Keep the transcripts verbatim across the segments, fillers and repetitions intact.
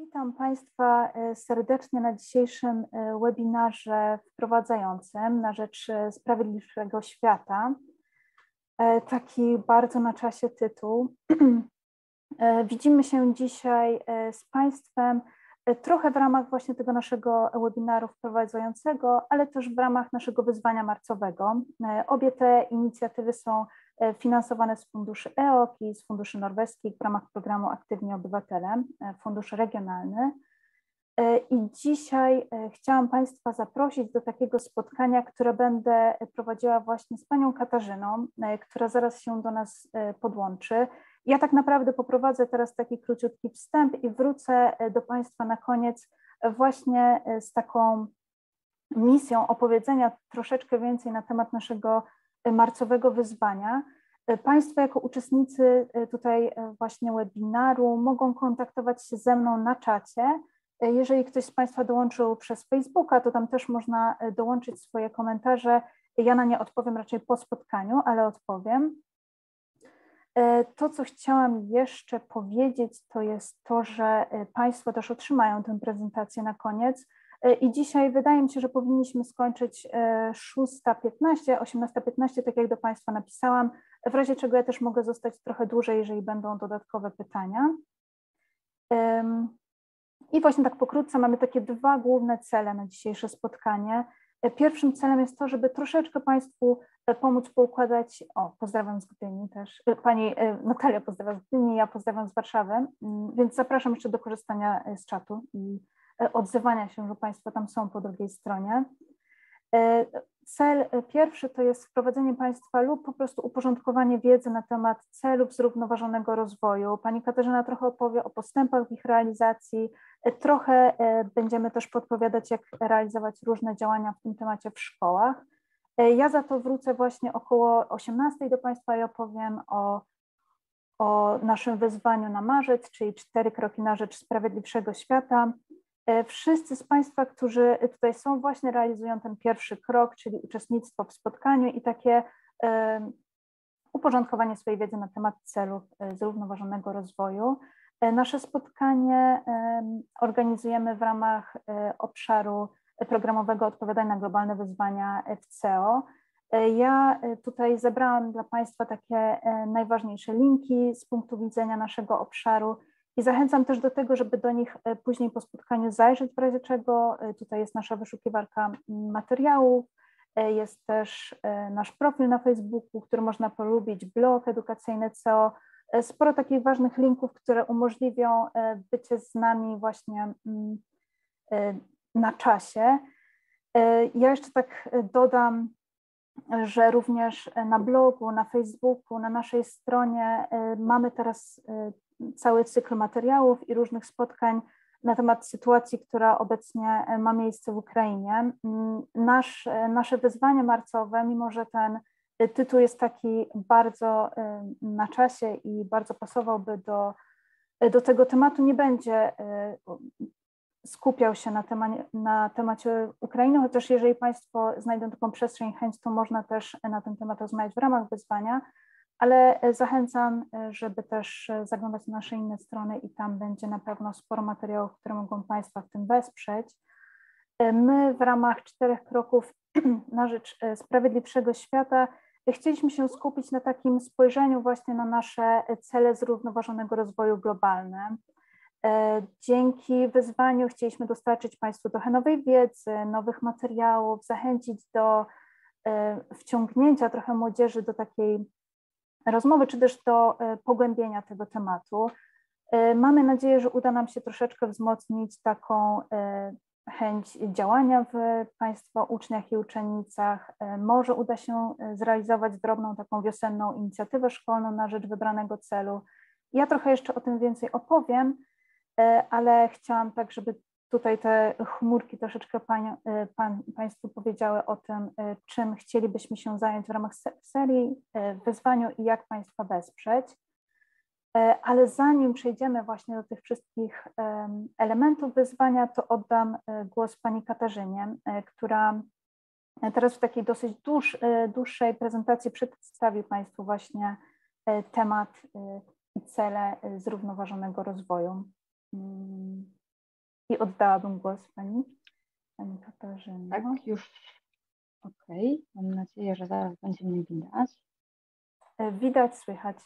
Witam Państwa serdecznie na dzisiejszym webinarze wprowadzającym na rzecz sprawiedliwszego świata. Taki bardzo na czasie tytuł. Widzimy się dzisiaj z Państwem trochę w ramach właśnie tego naszego webinaru wprowadzającego, ale też w ramach naszego wyzwania marcowego. Obie te inicjatywy są finansowane z funduszy E O K i z funduszy norweskich w ramach programu Aktywni Obywatele, fundusz regionalny. I dzisiaj chciałam Państwa zaprosić do takiego spotkania, które będę prowadziła właśnie z Panią Katarzyną, która zaraz się do nas podłączy. Ja tak naprawdę poprowadzę teraz taki króciutki wstęp i wrócę do Państwa na koniec właśnie z taką misją opowiedzenia troszeczkę więcej na temat naszego marcowego wyzwania. Państwo jako uczestnicy tutaj właśnie webinaru mogą kontaktować się ze mną na czacie. Jeżeli ktoś z Państwa dołączył przez Facebooka, to tam też można dołączyć swoje komentarze. Ja na nie odpowiem raczej po spotkaniu, ale odpowiem. To, co chciałam jeszcze powiedzieć, to jest to, że Państwo też otrzymają tę prezentację na koniec. I dzisiaj wydaje mi się, że powinniśmy skończyć szósta piętnaście, osiemnasta piętnaście, tak jak do Państwa napisałam, w razie czego ja też mogę zostać trochę dłużej, jeżeli będą dodatkowe pytania. I właśnie tak pokrótce mamy takie dwa główne cele na dzisiejsze spotkanie. Pierwszym celem jest to, żeby troszeczkę Państwu pomóc poukładać, o, pozdrawiam z Gdyni też, Pani Natalia pozdrawia z Gdyni, ja pozdrawiam z Warszawy, więc zapraszam jeszcze do korzystania z czatu i odzywania się, że Państwo tam są po drugiej stronie. Cel pierwszy to jest wprowadzenie Państwa lub po prostu uporządkowanie wiedzy na temat celów zrównoważonego rozwoju. Pani Katarzyna trochę opowie o postępach w ich realizacji, trochę będziemy też podpowiadać, jak realizować różne działania w tym temacie w szkołach. Ja za to wrócę właśnie około osiemnastej do Państwa i opowiem o, o naszym wyzwaniu na marzec, czyli cztery kroki na rzecz sprawiedliwszego świata. Wszyscy z Państwa, którzy tutaj są, właśnie realizują ten pierwszy krok, czyli uczestnictwo w spotkaniu i takie uporządkowanie swojej wiedzy na temat celów zrównoważonego rozwoju. Nasze spotkanie organizujemy w ramach obszaru programowego odpowiadania na globalne wyzwania w C E O. Ja tutaj zebrałam dla Państwa takie najważniejsze linki z punktu widzenia naszego obszaru. I zachęcam też do tego, żeby do nich później po spotkaniu zajrzeć, w razie czego. Tutaj jest nasza wyszukiwarka materiałów, jest też nasz profil na Facebooku, który można polubić, blog edukacyjny C E O. Sporo takich ważnych linków, które umożliwią bycie z nami właśnie na czasie. Ja jeszcze tak dodam, że również na blogu, na Facebooku, na naszej stronie mamy teraz cały cykl materiałów i różnych spotkań na temat sytuacji, która obecnie ma miejsce w Ukrainie. Nasz, nasze wyzwanie marcowe, mimo że ten tytuł jest taki bardzo na czasie i bardzo pasowałby do, do tego tematu, nie będzie skupiał się na, tema, na temacie Ukrainy, chociaż jeżeli Państwo znajdą taką przestrzeń i chęć, to można też na ten temat rozmawiać w ramach wyzwania. Ale zachęcam, żeby też zaglądać na nasze inne strony i tam będzie na pewno sporo materiałów, które mogą Państwa w tym wesprzeć. My w ramach czterech kroków na rzecz sprawiedliwszego świata chcieliśmy się skupić na takim spojrzeniu właśnie na nasze cele zrównoważonego rozwoju globalne. Dzięki wyzwaniu chcieliśmy dostarczyć Państwu trochę nowej wiedzy, nowych materiałów, zachęcić do wciągnięcia trochę młodzieży do takiej rozmowy, czy też do pogłębienia tego tematu. Mamy nadzieję, że uda nam się troszeczkę wzmocnić taką chęć działania w Państwa uczniach i uczennicach. Może uda się zrealizować drobną taką wiosenną inicjatywę szkolną na rzecz wybranego celu. Ja trochę jeszcze o tym więcej opowiem, ale chciałam tak, żeby tutaj te chmurki troszeczkę pań, pan, Państwu powiedziały o tym, czym chcielibyśmy się zająć w ramach serii, wyzwaniu i jak Państwa wesprzeć. Ale zanim przejdziemy właśnie do tych wszystkich elementów wyzwania, to oddam głos Pani Katarzynie, która teraz w takiej dosyć dłuż, dłuższej prezentacji przedstawi Państwu właśnie temat i cele zrównoważonego rozwoju. I oddałabym głos pani, pani Katarzyna. Tak, już. Okej, okay. Mam nadzieję, że zaraz będzie mnie widać. Widać, słychać.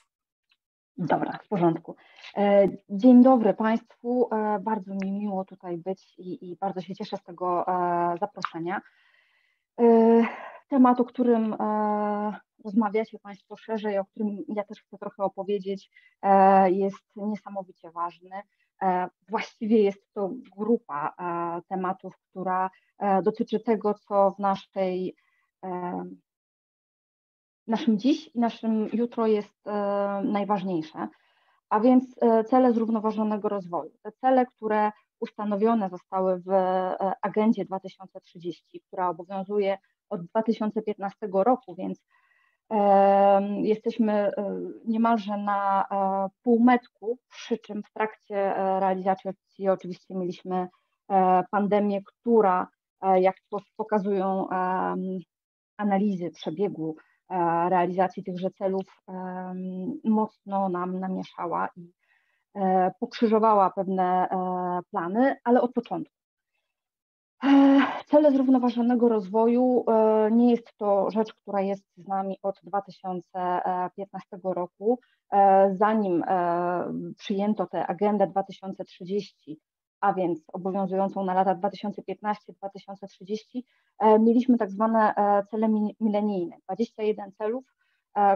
Dobra, w porządku. Dzień dobry Państwu. Bardzo mi miło tutaj być i, i bardzo się cieszę z tego zaproszenia. Temat, o którym rozmawiacie Państwo szerzej, o którym ja też chcę trochę opowiedzieć, jest niesamowicie ważny. Właściwie jest to grupa tematów, która dotyczy tego, co w naszej, naszym dziś i naszym jutro jest najważniejsze, a więc cele zrównoważonego rozwoju. Te cele, które ustanowione zostały w Agendzie dwa tysiące trzydzieści, która obowiązuje od dwa tysiące piętnastego roku, więc jesteśmy niemalże na półmetku, przy czym w trakcie realizacji oczywiście mieliśmy pandemię, która, jak pokazują analizy przebiegu realizacji tychże celów, mocno nam namieszała i pokrzyżowała pewne plany, ale od początku. Cele zrównoważonego rozwoju nie jest to rzecz, która jest z nami od dwa tysiące piętnastego roku. Zanim przyjęto tę Agendę dwa tysiące trzydzieści, a więc obowiązującą na lata dwa tysiące piętnaście do dwa tysiące trzydzieści, mieliśmy tak zwane cele milenijne, dwadzieścia jeden celów,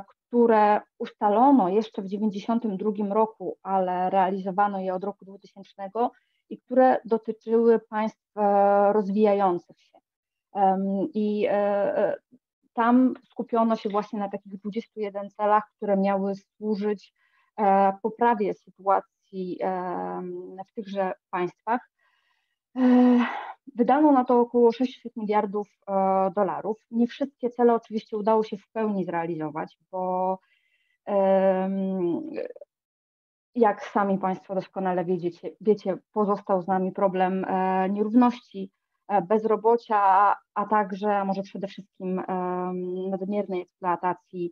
które ustalono jeszcze w tysiąc dziewięćset dziewięćdziesiątym drugim roku, ale realizowano je od roku dwutysięcznego i które dotyczyły państw rozwijających się. I tam skupiono się właśnie na takich dwudziestu jeden celach, które miały służyć poprawie sytuacji w tychże państwach. Wydano na to około sześćset miliardów dolarów. Nie wszystkie cele oczywiście udało się w pełni zrealizować, bo jak sami Państwo doskonale wiecie, wiecie, pozostał z nami problem nierówności, bezrobocia, a także może przede wszystkim nadmiernej eksploatacji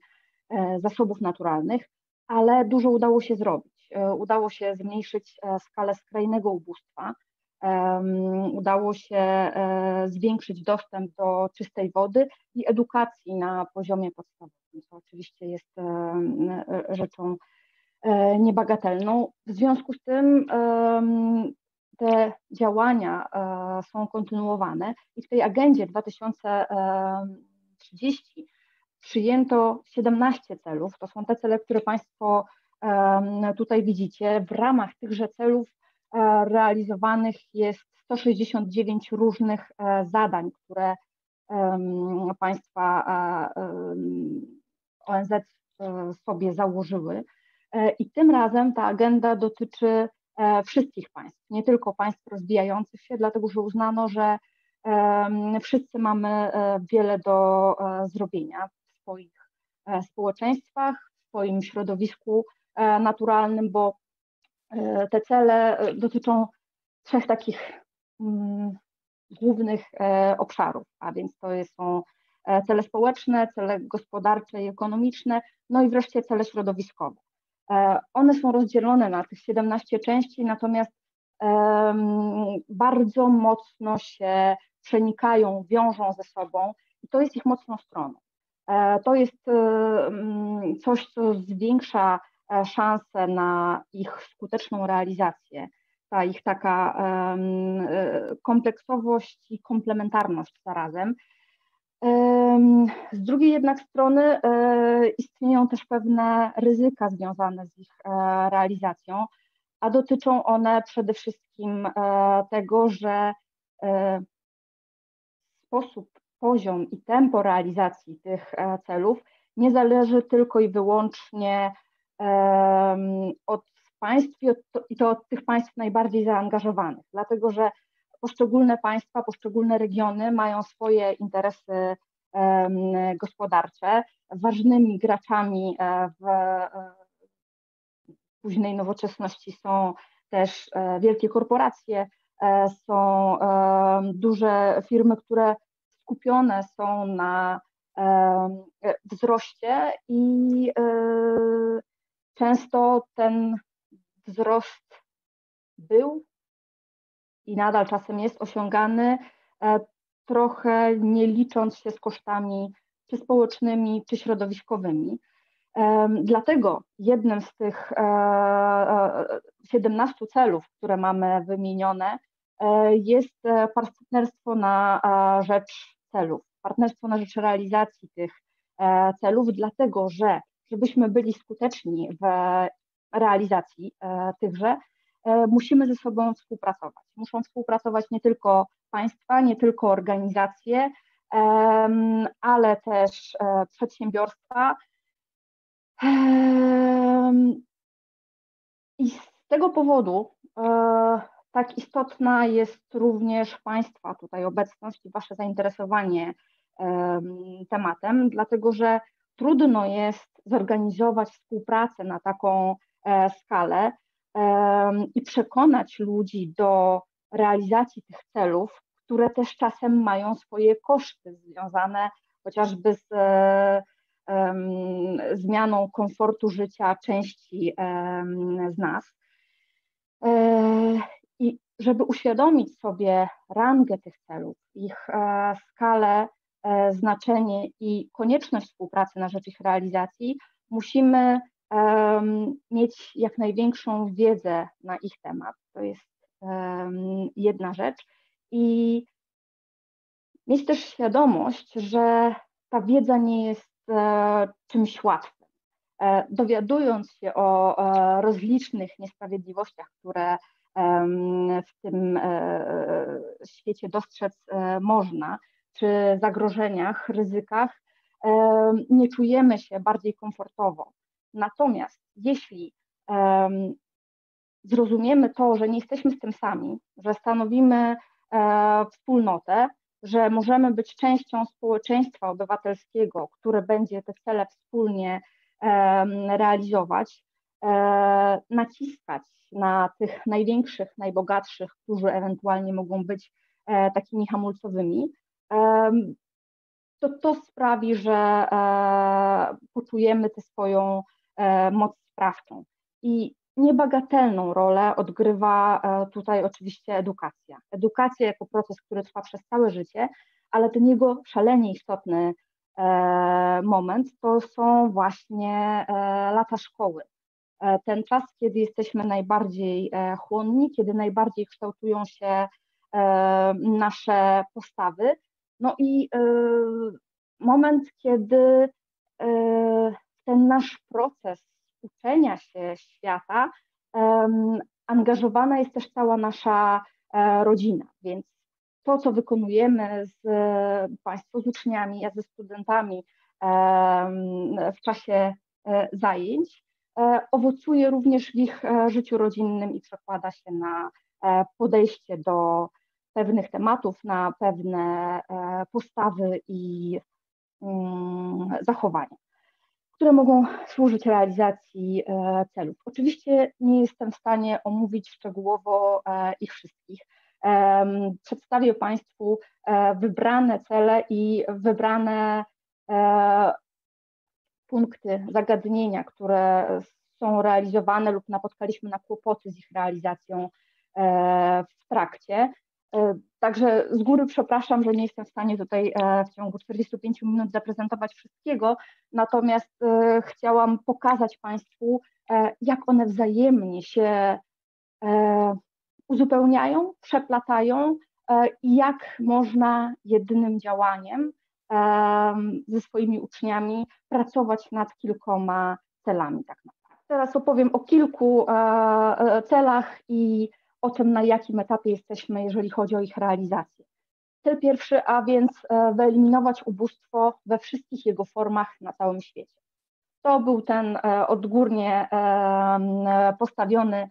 zasobów naturalnych, ale dużo udało się zrobić. Udało się zmniejszyć skalę skrajnego ubóstwa, udało się zwiększyć dostęp do czystej wody i edukacji na poziomie podstawowym, co oczywiście jest rzeczą niebagatelną. W związku z tym te działania są kontynuowane i w tej agendzie dwa tysiące trzydzieści przyjęto siedemnaście celów. To są te cele, które Państwo tutaj widzicie. W ramach tychże celów realizowanych jest sto sześćdziesiąt dziewięć różnych zadań, które państwa O N Z sobie założyły. I tym razem ta agenda dotyczy wszystkich państw, nie tylko państw rozwijających się, dlatego że uznano, że wszyscy mamy wiele do zrobienia w swoich społeczeństwach, w swoim środowisku naturalnym, bo te cele dotyczą trzech takich głównych obszarów, a więc to są cele społeczne, cele gospodarcze i ekonomiczne, no i wreszcie cele środowiskowe. One są rozdzielone na tych siedemnaście części, natomiast bardzo mocno się przenikają, wiążą ze sobą i to jest ich mocną stroną. To jest coś, co zwiększa szanse na ich skuteczną realizację, ta ich taka kompleksowość i komplementarność zarazem. Z drugiej jednak strony istnieją też pewne ryzyka związane z ich realizacją, a dotyczą one przede wszystkim tego, że sposób, poziom i tempo realizacji tych celów nie zależy tylko i wyłącznie od państw i to od tych państw najbardziej zaangażowanych, dlatego że poszczególne państwa, poszczególne regiony mają swoje interesy gospodarcze. Ważnymi graczami w późnej nowoczesności są też wielkie korporacje, są duże firmy, które skupione są na wzroście i często ten wzrost był i nadal czasem jest osiągany, trochę nie licząc się z kosztami czy społecznymi, czy środowiskowymi. Dlatego jednym z tych siedemnastu celów, które mamy wymienione, jest partnerstwo na rzecz celów, partnerstwo na rzecz realizacji tych celów, dlatego że żebyśmy byli skuteczni w realizacji tychże, musimy ze sobą współpracować. Muszą współpracować nie tylko państwa, nie tylko organizacje, ale też przedsiębiorstwa. I z tego powodu tak istotna jest również Państwa tutaj obecność i Wasze zainteresowanie tematem, dlatego że trudno jest zorganizować współpracę na taką skalę i przekonać ludzi do realizacji tych celów, które też czasem mają swoje koszty związane chociażby z um, zmianą komfortu życia części um, z nas. Um, I żeby uświadomić sobie rangę tych celów, ich e, skalę, e, znaczenie i konieczność współpracy na rzecz ich realizacji, musimy um, mieć jak największą wiedzę na ich temat. To jest um, jedna rzecz. I mieć też świadomość, że ta wiedza nie jest e, czymś łatwym. E, dowiadując się o e, rozlicznych niesprawiedliwościach, które e, w tym e, świecie dostrzec e, można, czy zagrożeniach, ryzykach, e, nie czujemy się bardziej komfortowo. Natomiast jeśli e, zrozumiemy to, że nie jesteśmy z tym sami, że stanowimy wspólnotę, że możemy być częścią społeczeństwa obywatelskiego, które będzie te cele wspólnie realizować, naciskać na tych największych, najbogatszych, którzy ewentualnie mogą być takimi hamulcowymi, to to sprawi, że poczujemy tę swoją moc sprawczą. I niebagatelną rolę odgrywa tutaj oczywiście edukacja. Edukacja jako proces, który trwa przez całe życie, ale ten jego szalenie istotny moment to są właśnie lata szkoły. Ten czas, kiedy jesteśmy najbardziej chłonni, kiedy najbardziej kształtują się nasze postawy. No i moment, kiedy ten nasz proces uczenia się świata, um, angażowana jest też cała nasza e, rodzina, więc to, co wykonujemy z e, Państwo, z uczniami, ja ze studentami e, w czasie e, zajęć, e, owocuje również w ich e, życiu rodzinnym i przekłada się na e, podejście do pewnych tematów, na pewne e, postawy i mm, zachowania, które mogą służyć realizacji celów. Oczywiście nie jestem w stanie omówić szczegółowo ich wszystkich. Przedstawię Państwu wybrane cele i wybrane punkty zagadnienia, które są realizowane lub napotkaliśmy na kłopoty z ich realizacją w trakcie. Także z góry przepraszam, że nie jestem w stanie tutaj w ciągu czterdziestu pięciu minut zaprezentować wszystkiego, natomiast chciałam pokazać Państwu, jak one wzajemnie się uzupełniają, przeplatają i jak można jednym działaniem ze swoimi uczniami pracować nad kilkoma celami tak naprawdę. Teraz opowiem o kilku celach i o tym, na jakim etapie jesteśmy, jeżeli chodzi o ich realizację. Cel pierwszy, a więc wyeliminować ubóstwo we wszystkich jego formach na całym świecie. To był ten odgórnie postawiony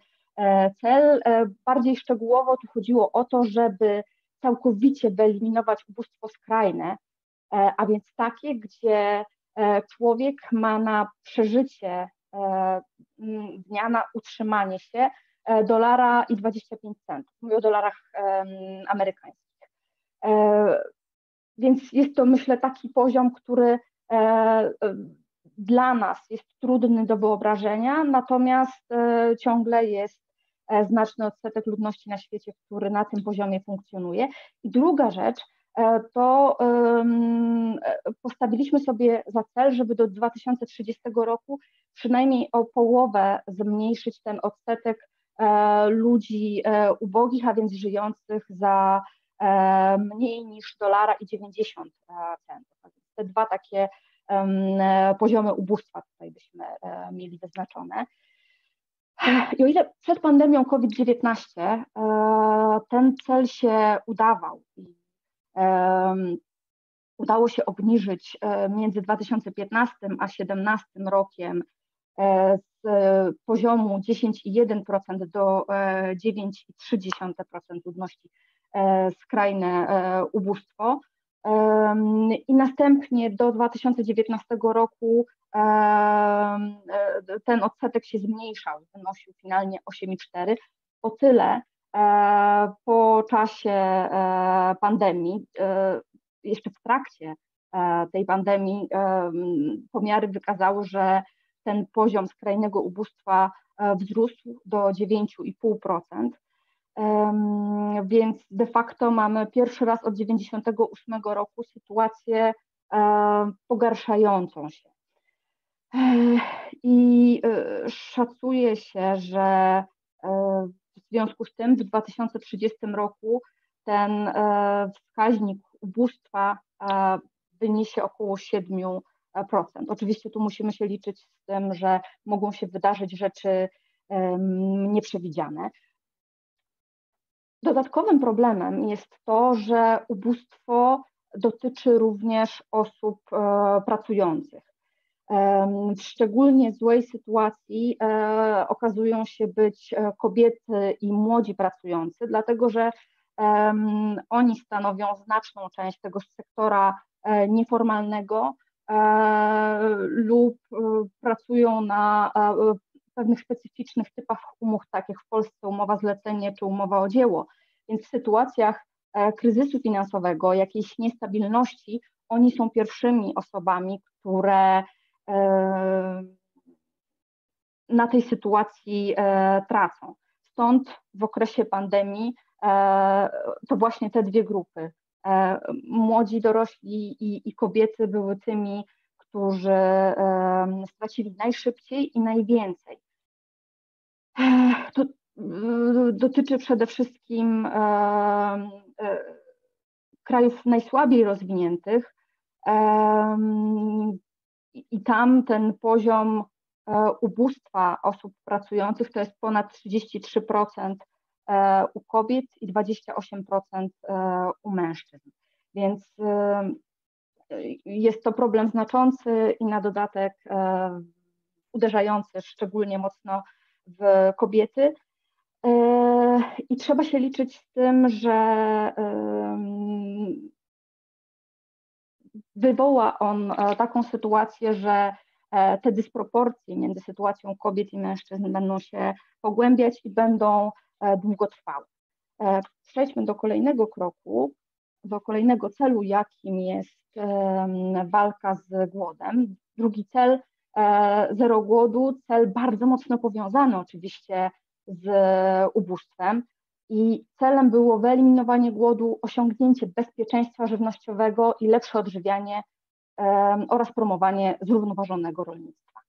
cel. Bardziej szczegółowo tu chodziło o to, żeby całkowicie wyeliminować ubóstwo skrajne, a więc takie, gdzie człowiek ma na przeżycie dnia, na utrzymanie się dolara i dwadzieścia pięć centów. Mówię o dolarach um, amerykańskich. E, więc jest to, myślę, taki poziom, który e, e, dla nas jest trudny do wyobrażenia, natomiast e, ciągle jest znaczny odsetek ludności na świecie, który na tym poziomie funkcjonuje. I druga rzecz, to postawiliśmy sobie za cel, żeby do dwa tysiące trzydziestego roku przynajmniej o połowę zmniejszyć ten odsetek ludzi ubogich, a więc żyjących za mniej niż dolara i dziewięćdziesiąt centów. Te dwa takie poziomy ubóstwa tutaj byśmy mieli wyznaczone. I o ile przed pandemią COVID dziewiętnaście ten cel się udawał i udało się obniżyć między dwa tysiące piętnastym a dwa tysiące siedemnastym rokiem z poziomu dziesięć przecinek jeden procent do dziewięć przecinek trzy procent ludności skrajne ubóstwo, i następnie do dwa tysiące dziewiętnastego roku ten odsetek się zmniejszał, wynosił finalnie osiem przecinek cztery procent. O tyle po czasie pandemii, jeszcze w trakcie tej pandemii, pomiary wykazały, że ten poziom skrajnego ubóstwa wzrósł do dziewięć przecinek pięć procent. Więc de facto mamy pierwszy raz od dziewięćdziesiątego ósmego roku sytuację pogarszającą się. I szacuje się, że w związku z tym w dwa tysiące trzydziestym roku ten wskaźnik ubóstwa wyniesie około siedem procent. Oczywiście tu musimy się liczyć z tym, że mogą się wydarzyć rzeczy nieprzewidziane. Dodatkowym problemem jest to, że ubóstwo dotyczy również osób pracujących. W szczególnie złej sytuacji okazują się być kobiety i młodzi pracujący, dlatego że oni stanowią znaczną część tego sektora nieformalnego lub pracują na pewnych specyficznych typach umów, takich w Polsce umowa zlecenie czy umowa o dzieło. Więc w sytuacjach kryzysu finansowego, jakiejś niestabilności, oni są pierwszymi osobami, które na tej sytuacji tracą. Stąd w okresie pandemii to właśnie te dwie grupy, młodzi, dorośli i, i kobiety, były tymi, którzy stracili najszybciej i najwięcej. To dotyczy przede wszystkim krajów najsłabiej rozwiniętych i tam ten poziom ubóstwa osób pracujących to jest ponad trzydzieści trzy procent u kobiet i dwadzieścia osiem procent u mężczyzn. Więc jest to problem znaczący i na dodatek uderzający szczególnie mocno w kobiety. I trzeba się liczyć z tym, że wywoła on taką sytuację, że te dysproporcje między sytuacją kobiet i mężczyzn będą się pogłębiać i będą długotrwałe. Przejdźmy do kolejnego kroku, do kolejnego celu, jakim jest walka z głodem. Drugi cel, zero głodu, cel bardzo mocno powiązany oczywiście z ubóstwem, i celem było wyeliminowanie głodu, osiągnięcie bezpieczeństwa żywnościowego i lepsze odżywianie oraz promowanie zrównoważonego rolnictwa.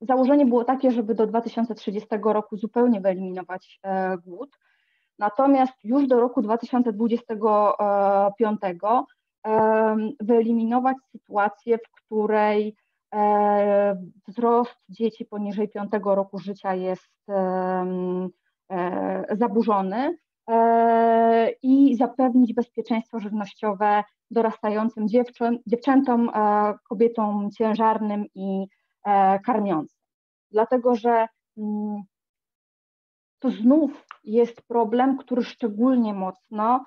Założenie było takie, żeby do dwa tysiące trzydziestego roku zupełnie wyeliminować głód, natomiast już do roku dwa tysiące dwudziestego piątego wyeliminować sytuację, w której wzrost dzieci poniżej piątego roku życia jest zaburzony, i zapewnić bezpieczeństwo żywnościowe dorastającym dziewczyn, dziewczętom, kobietom ciężarnym i karmiącym. Dlatego że to znów jest problem, który szczególnie mocno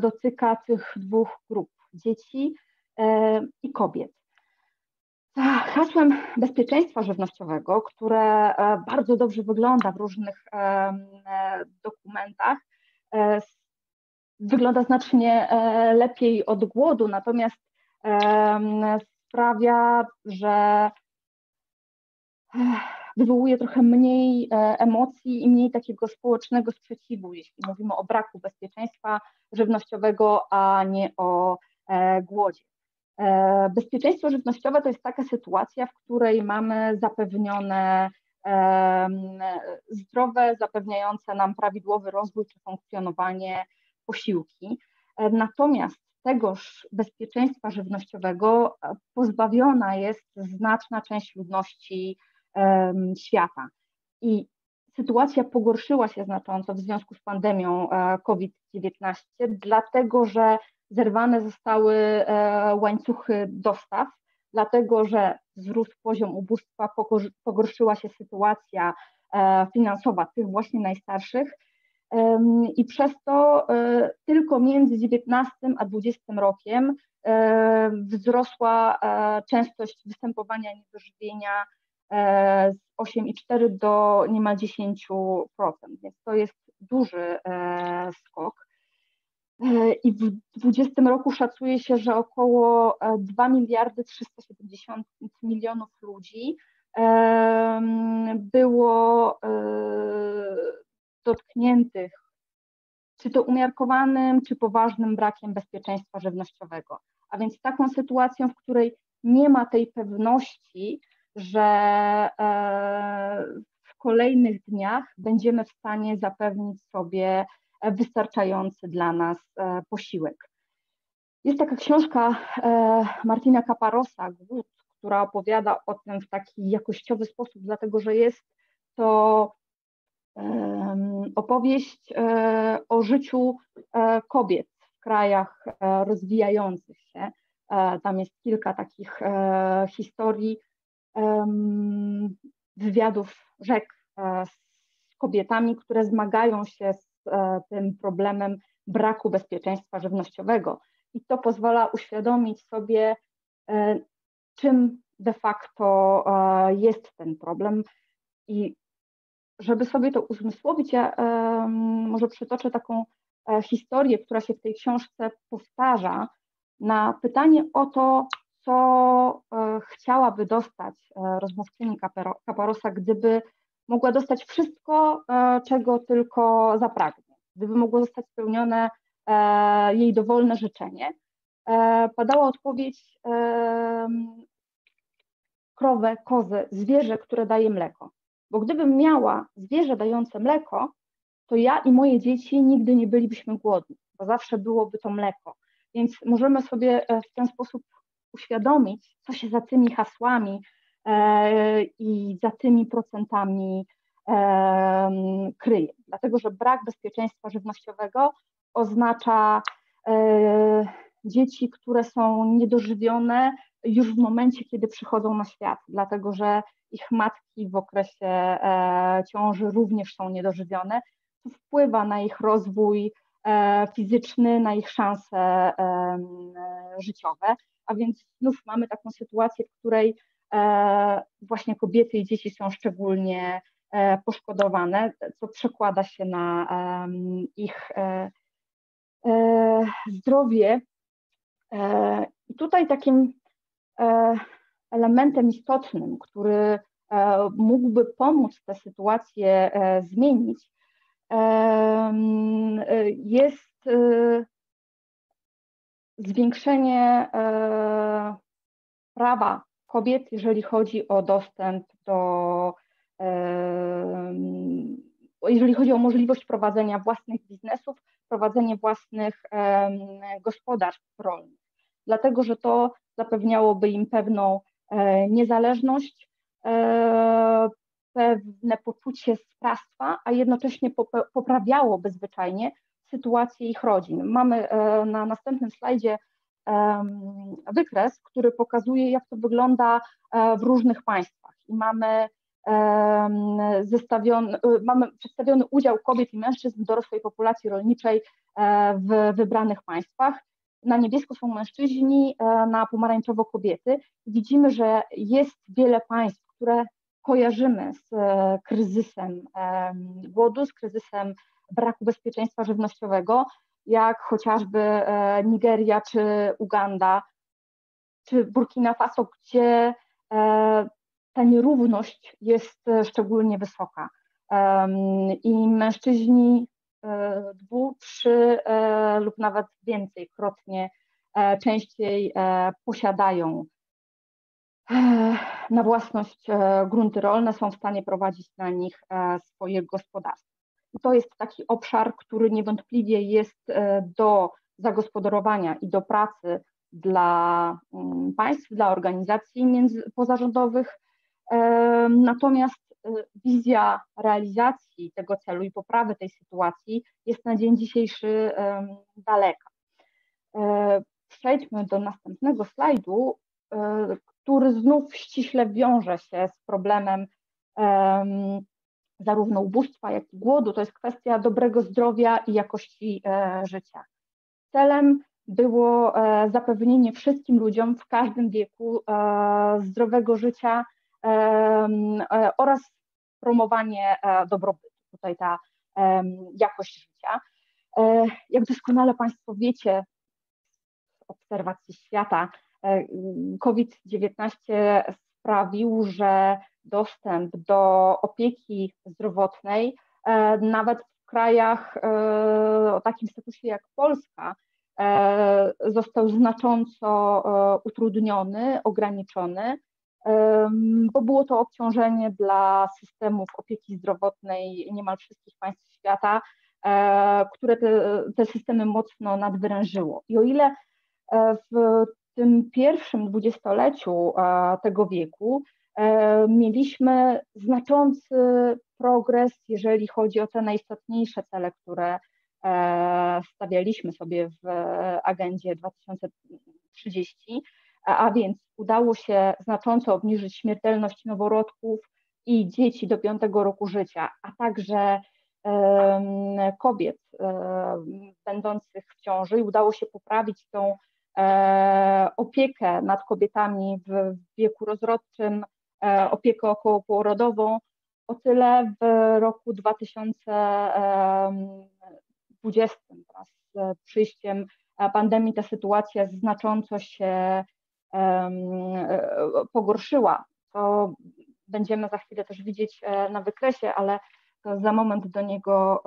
dotyka tych dwóch grup, dzieci i kobiet. Hasłem bezpieczeństwa żywnościowego, które bardzo dobrze wygląda w różnych dokumentach, wygląda znacznie lepiej od głodu, natomiast sprawia, że wywołuje trochę mniej emocji i mniej takiego społecznego sprzeciwu, jeśli mówimy o braku bezpieczeństwa żywnościowego, a nie o głodzie. Bezpieczeństwo żywnościowe to jest taka sytuacja, w której mamy zapewnione zdrowe, zapewniające nam prawidłowy rozwój czy funkcjonowanie posiłki. Natomiast tegoż bezpieczeństwa żywnościowego pozbawiona jest znaczna część ludności świata. I sytuacja pogorszyła się znacząco w związku z pandemią COVID dziewiętnaście, dlatego że zerwane zostały łańcuchy dostaw, dlatego że wzrósł poziom ubóstwa, pogorszyła się sytuacja finansowa tych właśnie najstarszych i przez to tylko między dziewiętnastym a dwudziestym rokiem wzrosła częstość występowania niedożywienia z osiem i cztery dziesiąte do niemal dziesięciu procent, więc to jest duży skok. I w dwudziestym roku szacuje się, że około dwa miliardy trzysta siedemdziesiąt milionów ludzi było dotkniętych czy to umiarkowanym, czy poważnym brakiem bezpieczeństwa żywnościowego. A więc taką sytuacją, w której nie ma tej pewności, że w kolejnych dniach będziemy w stanie zapewnić sobie wystarczający dla nas posiłek. Jest taka książka Martina Caparosa, Głód, która opowiada o tym w taki jakościowy sposób, dlatego że jest to opowieść o życiu kobiet w krajach rozwijających się. Tam jest kilka takich historii, wywiadów rzek z kobietami, które zmagają się z tym problemem braku bezpieczeństwa żywnościowego. I to pozwala uświadomić sobie, czym de facto jest ten problem. I żeby sobie to uzmysłowić, ja może przytoczę taką historię, która się w tej książce powtarza, na pytanie o to, co chciałaby dostać rozmówczyni Caparosa, gdyby mogła dostać wszystko, czego tylko zapragnie, gdyby mogło zostać spełnione jej dowolne życzenie. Padała odpowiedź: krowę, kozę, zwierzę, które daje mleko. Bo gdybym miała zwierzę dające mleko, to ja i moje dzieci nigdy nie bylibyśmy głodni, bo zawsze byłoby to mleko. Więc możemy sobie w ten sposób uświadomić, co się za tymi hasłami i za tymi procentami kryje. Dlatego że brak bezpieczeństwa żywnościowego oznacza dzieci, które są niedożywione już w momencie, kiedy przychodzą na świat, dlatego że ich matki w okresie ciąży również są niedożywione, co wpływa na ich rozwój fizyczny, na ich szanse życiowe. A więc znów mamy taką sytuację, w której właśnie kobiety i dzieci są szczególnie poszkodowane, co przekłada się na ich zdrowie. I tutaj takim elementem istotnym, który mógłby pomóc tę sytuację zmienić, jest zwiększenie prawa kobiet, jeżeli chodzi o dostęp do, jeżeli chodzi o możliwość prowadzenia własnych biznesów, prowadzenie własnych gospodarstw rolnych. Dlatego że to zapewniałoby im pewną niezależność, pewne poczucie sprawstwa, a jednocześnie poprawiałoby zwyczajnie sytuację ich rodzin. Mamy na następnym slajdzie wykres, który pokazuje, jak to wygląda w różnych państwach. I mamy, zestawiony, mamy przedstawiony udział kobiet i mężczyzn w dorosłej populacji rolniczej w wybranych państwach. Na niebiesko są mężczyźni, na pomarańczowo kobiety. Widzimy, że jest wiele państw, które kojarzymy z kryzysem głodu, z kryzysem braku bezpieczeństwa żywnościowego, jak chociażby Nigeria czy Uganda, czy Burkina Faso, gdzie ta nierówność jest szczególnie wysoka. I mężczyźni dwu, trzy lub nawet więcej krotnie częściej posiadają na własność grunty rolne, są w stanie prowadzić na nich swoje gospodarstwa. I to jest taki obszar, który niewątpliwie jest do zagospodarowania i do pracy dla państw, dla organizacji pozarządowych. Natomiast wizja realizacji tego celu i poprawy tej sytuacji jest na dzień dzisiejszy daleka. Przejdźmy do następnego slajdu, który znów ściśle wiąże się z problemem zarówno ubóstwa, jak i głodu. To jest kwestia dobrego zdrowia i jakości życia. Celem było zapewnienie wszystkim ludziom w każdym wieku zdrowego życia oraz promowanie dobrobytu, tutaj ta jakość życia. Jak doskonale Państwo wiecie z obserwacji świata, COVID dziewiętnaście sprawił, że dostęp do opieki zdrowotnej nawet w krajach o takim statusie jak Polska został znacząco utrudniony, ograniczony, bo było to obciążenie dla systemów opieki zdrowotnej niemal wszystkich państw świata, które te, te systemy mocno nadwyrężyło. I o ile w tym pierwszym dwudziestoleciu tego wieku mieliśmy znaczący progres, jeżeli chodzi o te najistotniejsze cele, które stawialiśmy sobie w Agendzie dwa tysiące trzydzieści, a więc udało się znacząco obniżyć śmiertelność noworodków i dzieci do piątego roku życia, a także kobiet będących w ciąży i udało się poprawić tą opiekę nad kobietami w wieku rozrodczym, opiekę okołoporodową, o tyle w roku dwa tysiące dwudziestym wraz z przyjściem pandemii ta sytuacja znacząco się pogorszyła. To będziemy za chwilę też widzieć na wykresie, ale to za moment do niego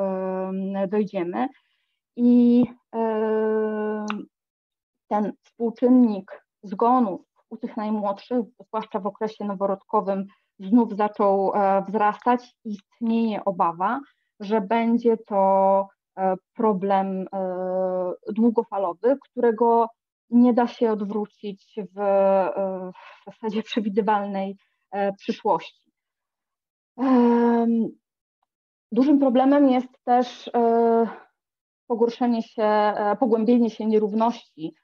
dojdziemy. I ten współczynnik zgonów u tych najmłodszych, zwłaszcza w okresie noworodkowym, znów zaczął wzrastać i istnieje obawa, że będzie to problem długofalowy, którego nie da się odwrócić w, w zasadzie przewidywalnej przyszłości. Dużym problemem jest też pogorszenie się, pogłębienie się nierówności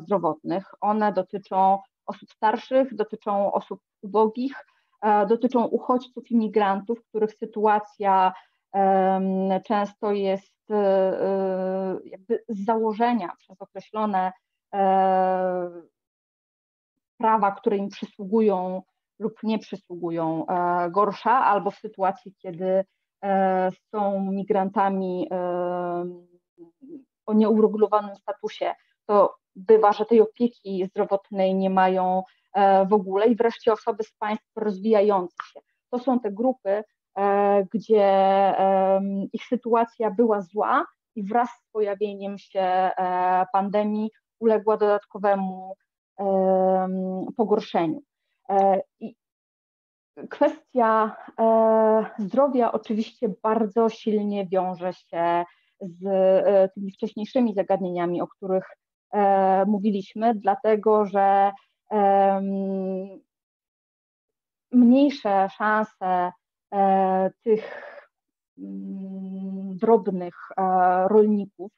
zdrowotnych. One dotyczą osób starszych, dotyczą osób ubogich, dotyczą uchodźców, imigrantów, których sytuacja często jest jakby z założenia przez określone prawa, które im przysługują lub nie przysługują, gorsza, albo w sytuacji, kiedy są migrantami o nieuregulowanym statusie, to bywa, że tej opieki zdrowotnej nie mają w ogóle. I wreszcie osoby z państw rozwijających się. To są te grupy, gdzie ich sytuacja była zła i wraz z pojawieniem się pandemii uległa dodatkowemu pogorszeniu. I kwestia zdrowia oczywiście bardzo silnie wiąże się z tymi wcześniejszymi zagadnieniami, o których mówiliśmy, dlatego że mniejsze szanse tych drobnych rolników,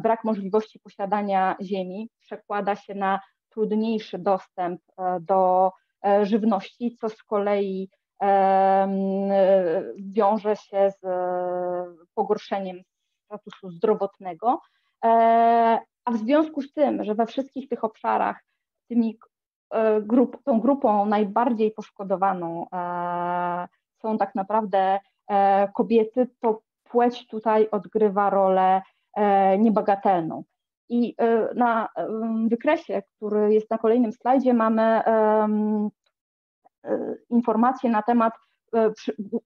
brak możliwości posiadania ziemi przekłada się na trudniejszy dostęp do żywności, co z kolei wiąże się z pogorszeniem statusu zdrowotnego, a w związku z tym, że we wszystkich tych obszarach tymi grup, tą grupą najbardziej poszkodowaną są tak naprawdę kobiety, to płeć tutaj odgrywa rolę niebagatelną. I na wykresie, który jest na kolejnym slajdzie, mamy informacje na temat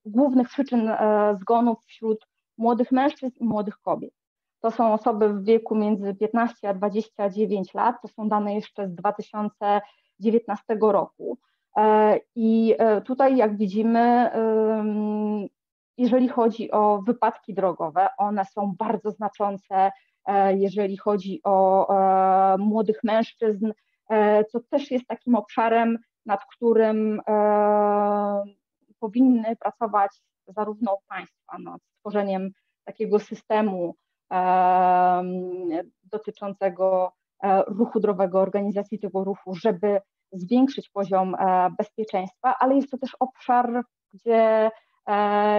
głównych przyczyn zgonów wśród młodych mężczyzn i młodych kobiet. To są osoby w wieku między piętnaście a dwadzieścia dziewięć lat, to są dane jeszcze z dwa tysiące dziewiętnastego roku. I tutaj, jak widzimy, jeżeli chodzi o wypadki drogowe, one są bardzo znaczące, jeżeli chodzi o młodych mężczyzn, co też jest takim obszarem, nad którym powinny pracować zarówno państwa nad stworzeniem takiego systemu dotyczącego ruchu drogowego, organizacji tego ruchu, żeby zwiększyć poziom bezpieczeństwa, ale jest to też obszar, gdzie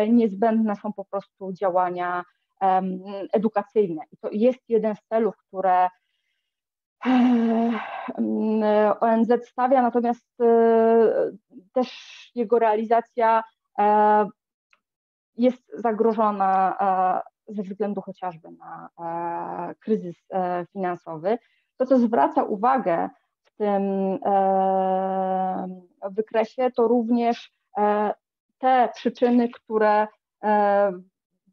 niezbędne są po prostu działania edukacyjne. I to jest jeden z celów, które O N Z stawia, natomiast też jego realizacja jest zagrożona ze względu chociażby na kryzys finansowy. To, co zwraca uwagę w tym wykresie, to również te przyczyny, które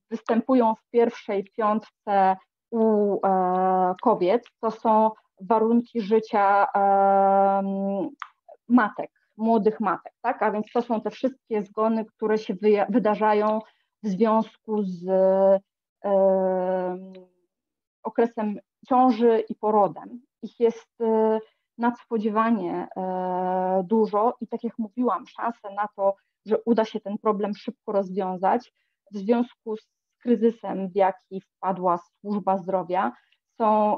występują w pierwszej piątce u kobiet, to są warunki życia matek, młodych matek, tak? A więc to są te wszystkie zgony, które się wydarzają w związku z okresem ciąży i porodem. Ich jest nadspodziewanie dużo i tak jak mówiłam, szanse na to, że uda się ten problem szybko rozwiązać w związku z kryzysem, w jaki wpadła służba zdrowia, są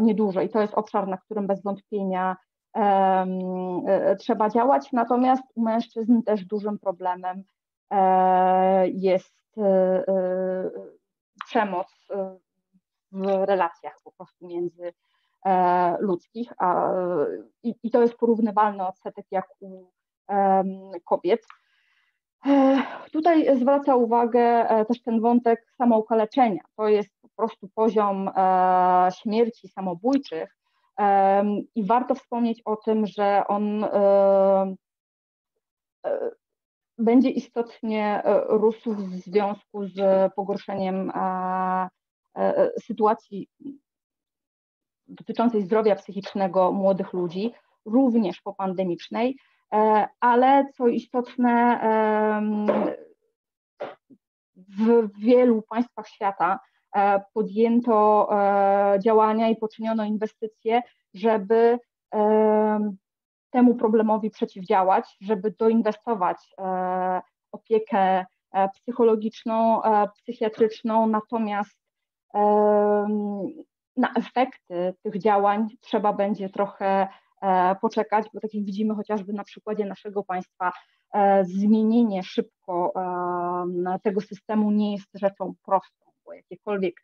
nieduże i to jest obszar, na którym bez wątpienia trzeba działać. Natomiast u mężczyzn też dużym problemem jest przemoc w relacjach po prostu międzyludzkich a, i, i to jest porównywalny odsetek jak u kobiet. Tutaj zwraca uwagę też ten wątek samoukaleczenia. To jest po prostu poziom śmierci samobójczych i warto wspomnieć o tym, że on będzie istotnie rósł w związku z pogorszeniem sytuacji dotyczącej zdrowia psychicznego młodych ludzi, również popandemicznej. Ale co istotne, w wielu państwach świata podjęto działania i poczyniono inwestycje, żeby temu problemowi przeciwdziałać, żeby doinwestować opiekę psychologiczną, psychiatryczną, natomiast na efekty tych działań trzeba będzie trochę poczekać, bo tak jak widzimy chociażby na przykładzie naszego państwa, zmienienie szybko tego systemu nie jest rzeczą prostą, bo jakiekolwiek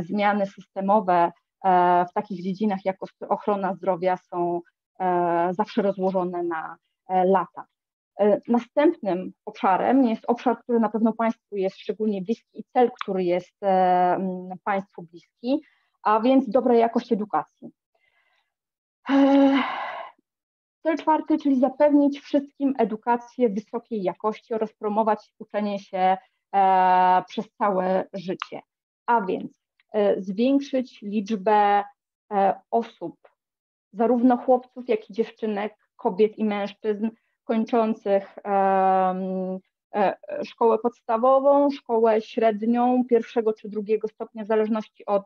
zmiany systemowe w takich dziedzinach jak ochrona zdrowia są zawsze rozłożone na lata. Następnym obszarem jest obszar, który na pewno państwu jest szczególnie bliski i cel, który jest państwu bliski, a więc dobra jakość edukacji. Cel czwarty, czyli zapewnić wszystkim edukację wysokiej jakości oraz promować uczenie się przez całe życie, a więc zwiększyć liczbę osób, zarówno chłopców, jak i dziewczynek, kobiet i mężczyzn kończących szkołę podstawową, szkołę średnią, pierwszego czy drugiego stopnia, w zależności od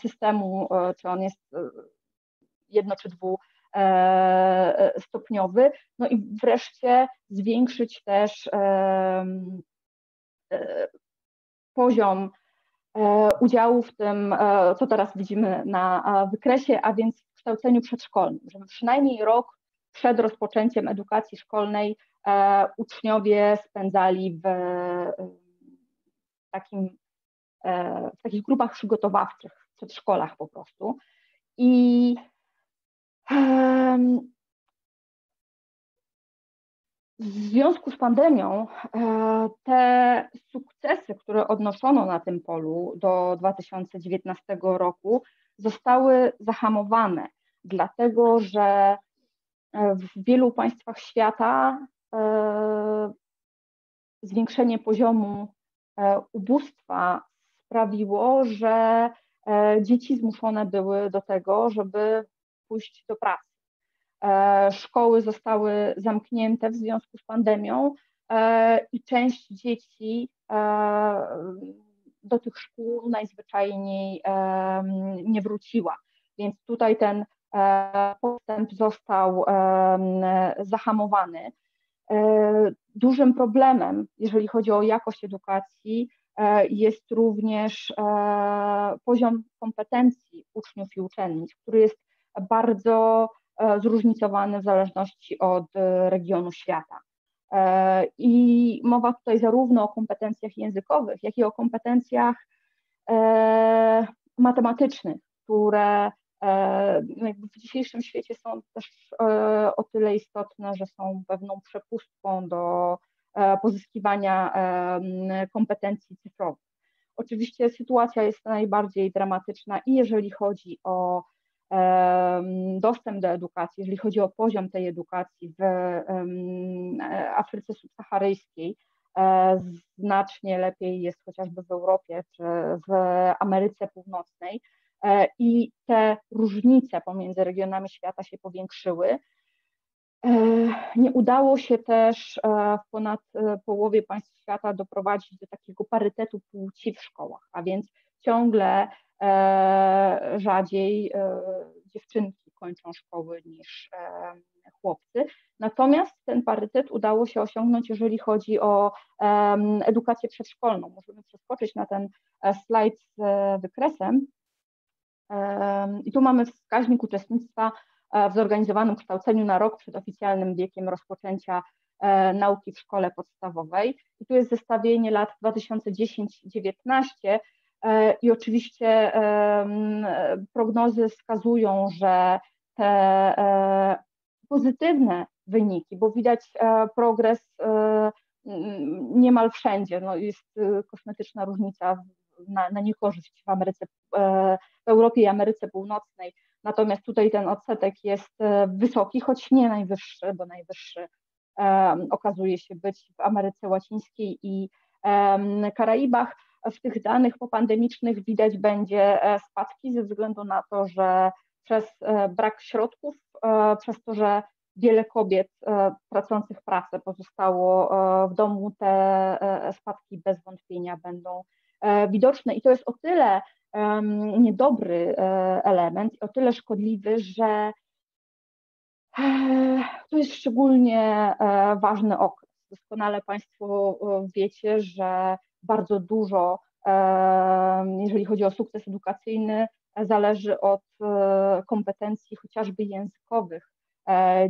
systemu, czy on jest jedno- czy dwustopniowy, no i wreszcie zwiększyć też poziom udziału w tym, co teraz widzimy na wykresie, a więc w kształceniu przedszkolnym, żeby przynajmniej rok przed rozpoczęciem edukacji szkolnej uczniowie spędzali w takim, w takich grupach przygotowawczych, w przedszkolach po prostu. I w związku z pandemią te sukcesy, które odnoszono na tym polu do dwa tysiące dziewiętnastego roku, zostały zahamowane, dlatego że w wielu państwach świata zwiększenie poziomu ubóstwa sprawiło, że dzieci zmuszone były do tego, żeby pójść do pracy. Szkoły zostały zamknięte w związku z pandemią i część dzieci do tych szkół najzwyczajniej nie wróciła. Więc tutaj ten postęp został zahamowany. Dużym problemem, jeżeli chodzi o jakość edukacji, jest również poziom kompetencji uczniów i uczennic, który jest bardzo zróżnicowany w zależności od regionu świata. I mowa tutaj zarówno o kompetencjach językowych, jak i o kompetencjach matematycznych, które w dzisiejszym świecie są też o tyle istotne, że są pewną przepustką do pozyskiwania kompetencji cyfrowych. Oczywiście sytuacja jest najbardziej dramatyczna i jeżeli chodzi o dostęp do edukacji, jeżeli chodzi o poziom tej edukacji w Afryce subsaharyjskiej, znacznie lepiej jest chociażby w Europie czy w Ameryce Północnej i te różnice pomiędzy regionami świata się powiększyły. Nie udało się też w ponad połowie państw świata doprowadzić do takiego parytetu płci w szkołach, a więc ciągle rzadziej dziewczynki kończą szkoły niż chłopcy. Natomiast ten parytet udało się osiągnąć, jeżeli chodzi o edukację przedszkolną. Możemy przeskoczyć na ten slajd z wykresem. I tu mamy wskaźnik uczestnictwa w zorganizowanym kształceniu na rok przed oficjalnym wiekiem rozpoczęcia nauki w szkole podstawowej. I tu jest zestawienie lat dwa tysiące dziesiąty do dwa tysiące dziewiętnastego. I oczywiście prognozy wskazują, że te pozytywne wyniki, bo widać progres niemal wszędzie, no jest kosmetyczna różnica na, na niekorzyść w Ameryce, w Europie i Ameryce Północnej, natomiast tutaj ten odsetek jest wysoki, choć nie najwyższy, bo najwyższy okazuje się być w Ameryce Łacińskiej i Karaibach. W tych danych popandemicznych widać będzie spadki ze względu na to, że przez brak środków, przez to, że wiele kobiet tracących pracę pozostało w domu, te spadki bez wątpienia będą widoczne. I to jest o tyle niedobry element, o tyle szkodliwy, że to jest szczególnie ważny okres. Doskonale Państwo wiecie, że bardzo dużo, jeżeli chodzi o sukces edukacyjny, zależy od kompetencji chociażby językowych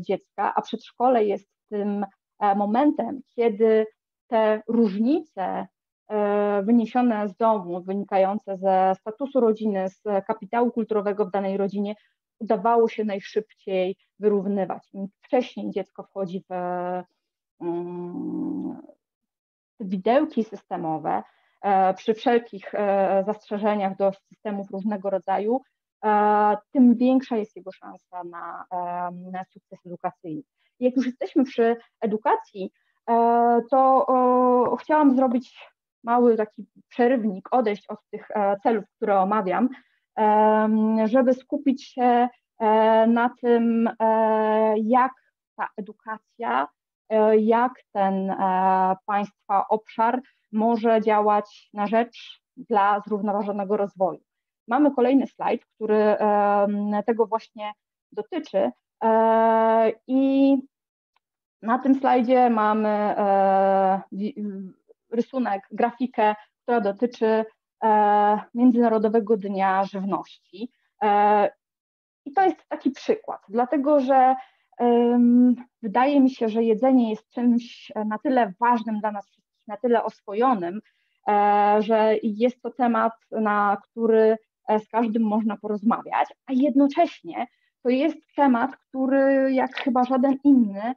dziecka, a przedszkole jest tym momentem, kiedy te różnice wyniesione z domu, wynikające ze statusu rodziny, z kapitału kulturowego w danej rodzinie, udawało się najszybciej wyrównywać. Im wcześniej dziecko wchodzi w widełki systemowe, przy wszelkich zastrzeżeniach do systemów różnego rodzaju, tym większa jest jego szansa na, na sukces edukacyjny. Jak już jesteśmy przy edukacji, to chciałam zrobić mały taki przerywnik, odejść od tych celów, które omawiam, żeby skupić się na tym, jak ta edukacja, jak ten państwa obszar może działać na rzecz dla zrównoważonego rozwoju. Mamy kolejny slajd, który tego właśnie dotyczy i na tym slajdzie mamy rysunek, grafikę, która dotyczy Międzynarodowego Dnia Żywności. I to jest taki przykład, dlatego że wydaje mi się, że jedzenie jest czymś na tyle ważnym dla nas wszystkich, na tyle oswojonym, że jest to temat, na który z każdym można porozmawiać, a jednocześnie to jest temat, który jak chyba żaden inny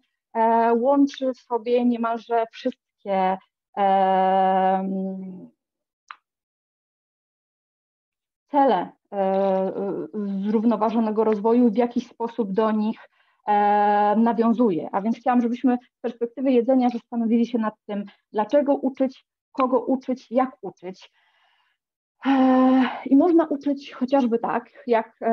łączy w sobie niemalże wszystkie cele zrównoważonego rozwoju, w jakiś sposób do nich e, nawiązuje. A więc chciałam, żebyśmy z perspektywy jedzenia zastanowili się nad tym, dlaczego uczyć, kogo uczyć, jak uczyć. E, I można uczyć chociażby tak, jak e,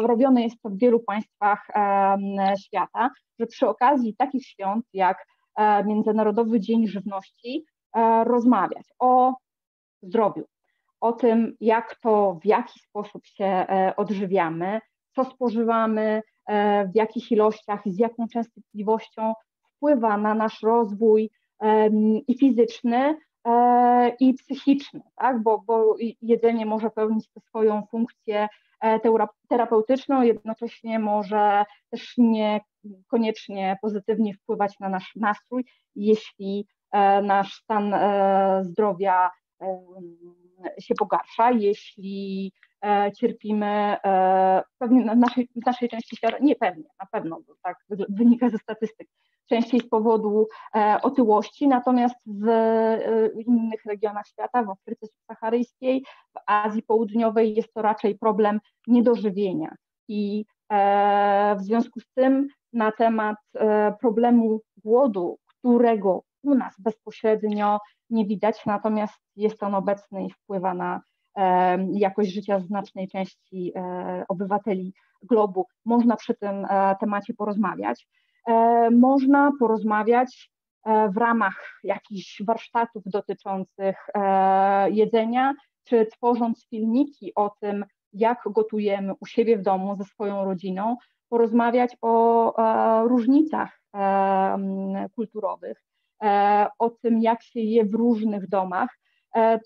robione jest to w wielu państwach e, świata, że przy okazji takich świąt jak e, Międzynarodowy Dzień Żywności e, rozmawiać o zdrowiu, o tym, jak to, w jaki sposób się odżywiamy, co spożywamy, w jakich ilościach i z jaką częstotliwością wpływa na nasz rozwój i fizyczny, i psychiczny, tak? bo, bo jedzenie może pełnić swoją funkcję terapeutyczną, jednocześnie może też niekoniecznie pozytywnie wpływać na nasz nastrój, jeśli nasz stan zdrowia się pogarsza, jeśli e, cierpimy e, pewnie na naszej, w naszej części świata, nie pewnie, na pewno, bo tak wynika ze statystyk, częściej z powodu e, otyłości, natomiast w e, innych regionach świata, w Afryce subsaharyjskiej, w Azji Południowej jest to raczej problem niedożywienia i e, w związku z tym na temat e, problemu głodu, którego u nas bezpośrednio nie widać, natomiast jest on obecny i wpływa na e, jakość życia znacznej części e, obywateli globu. Można przy tym e, temacie porozmawiać. E, można porozmawiać e, w ramach jakichś warsztatów dotyczących e, jedzenia, czy tworząc filmiki o tym, jak gotujemy u siebie w domu ze swoją rodziną, porozmawiać o e, różnicach e, kulturowych, o tym, jak się je w różnych domach.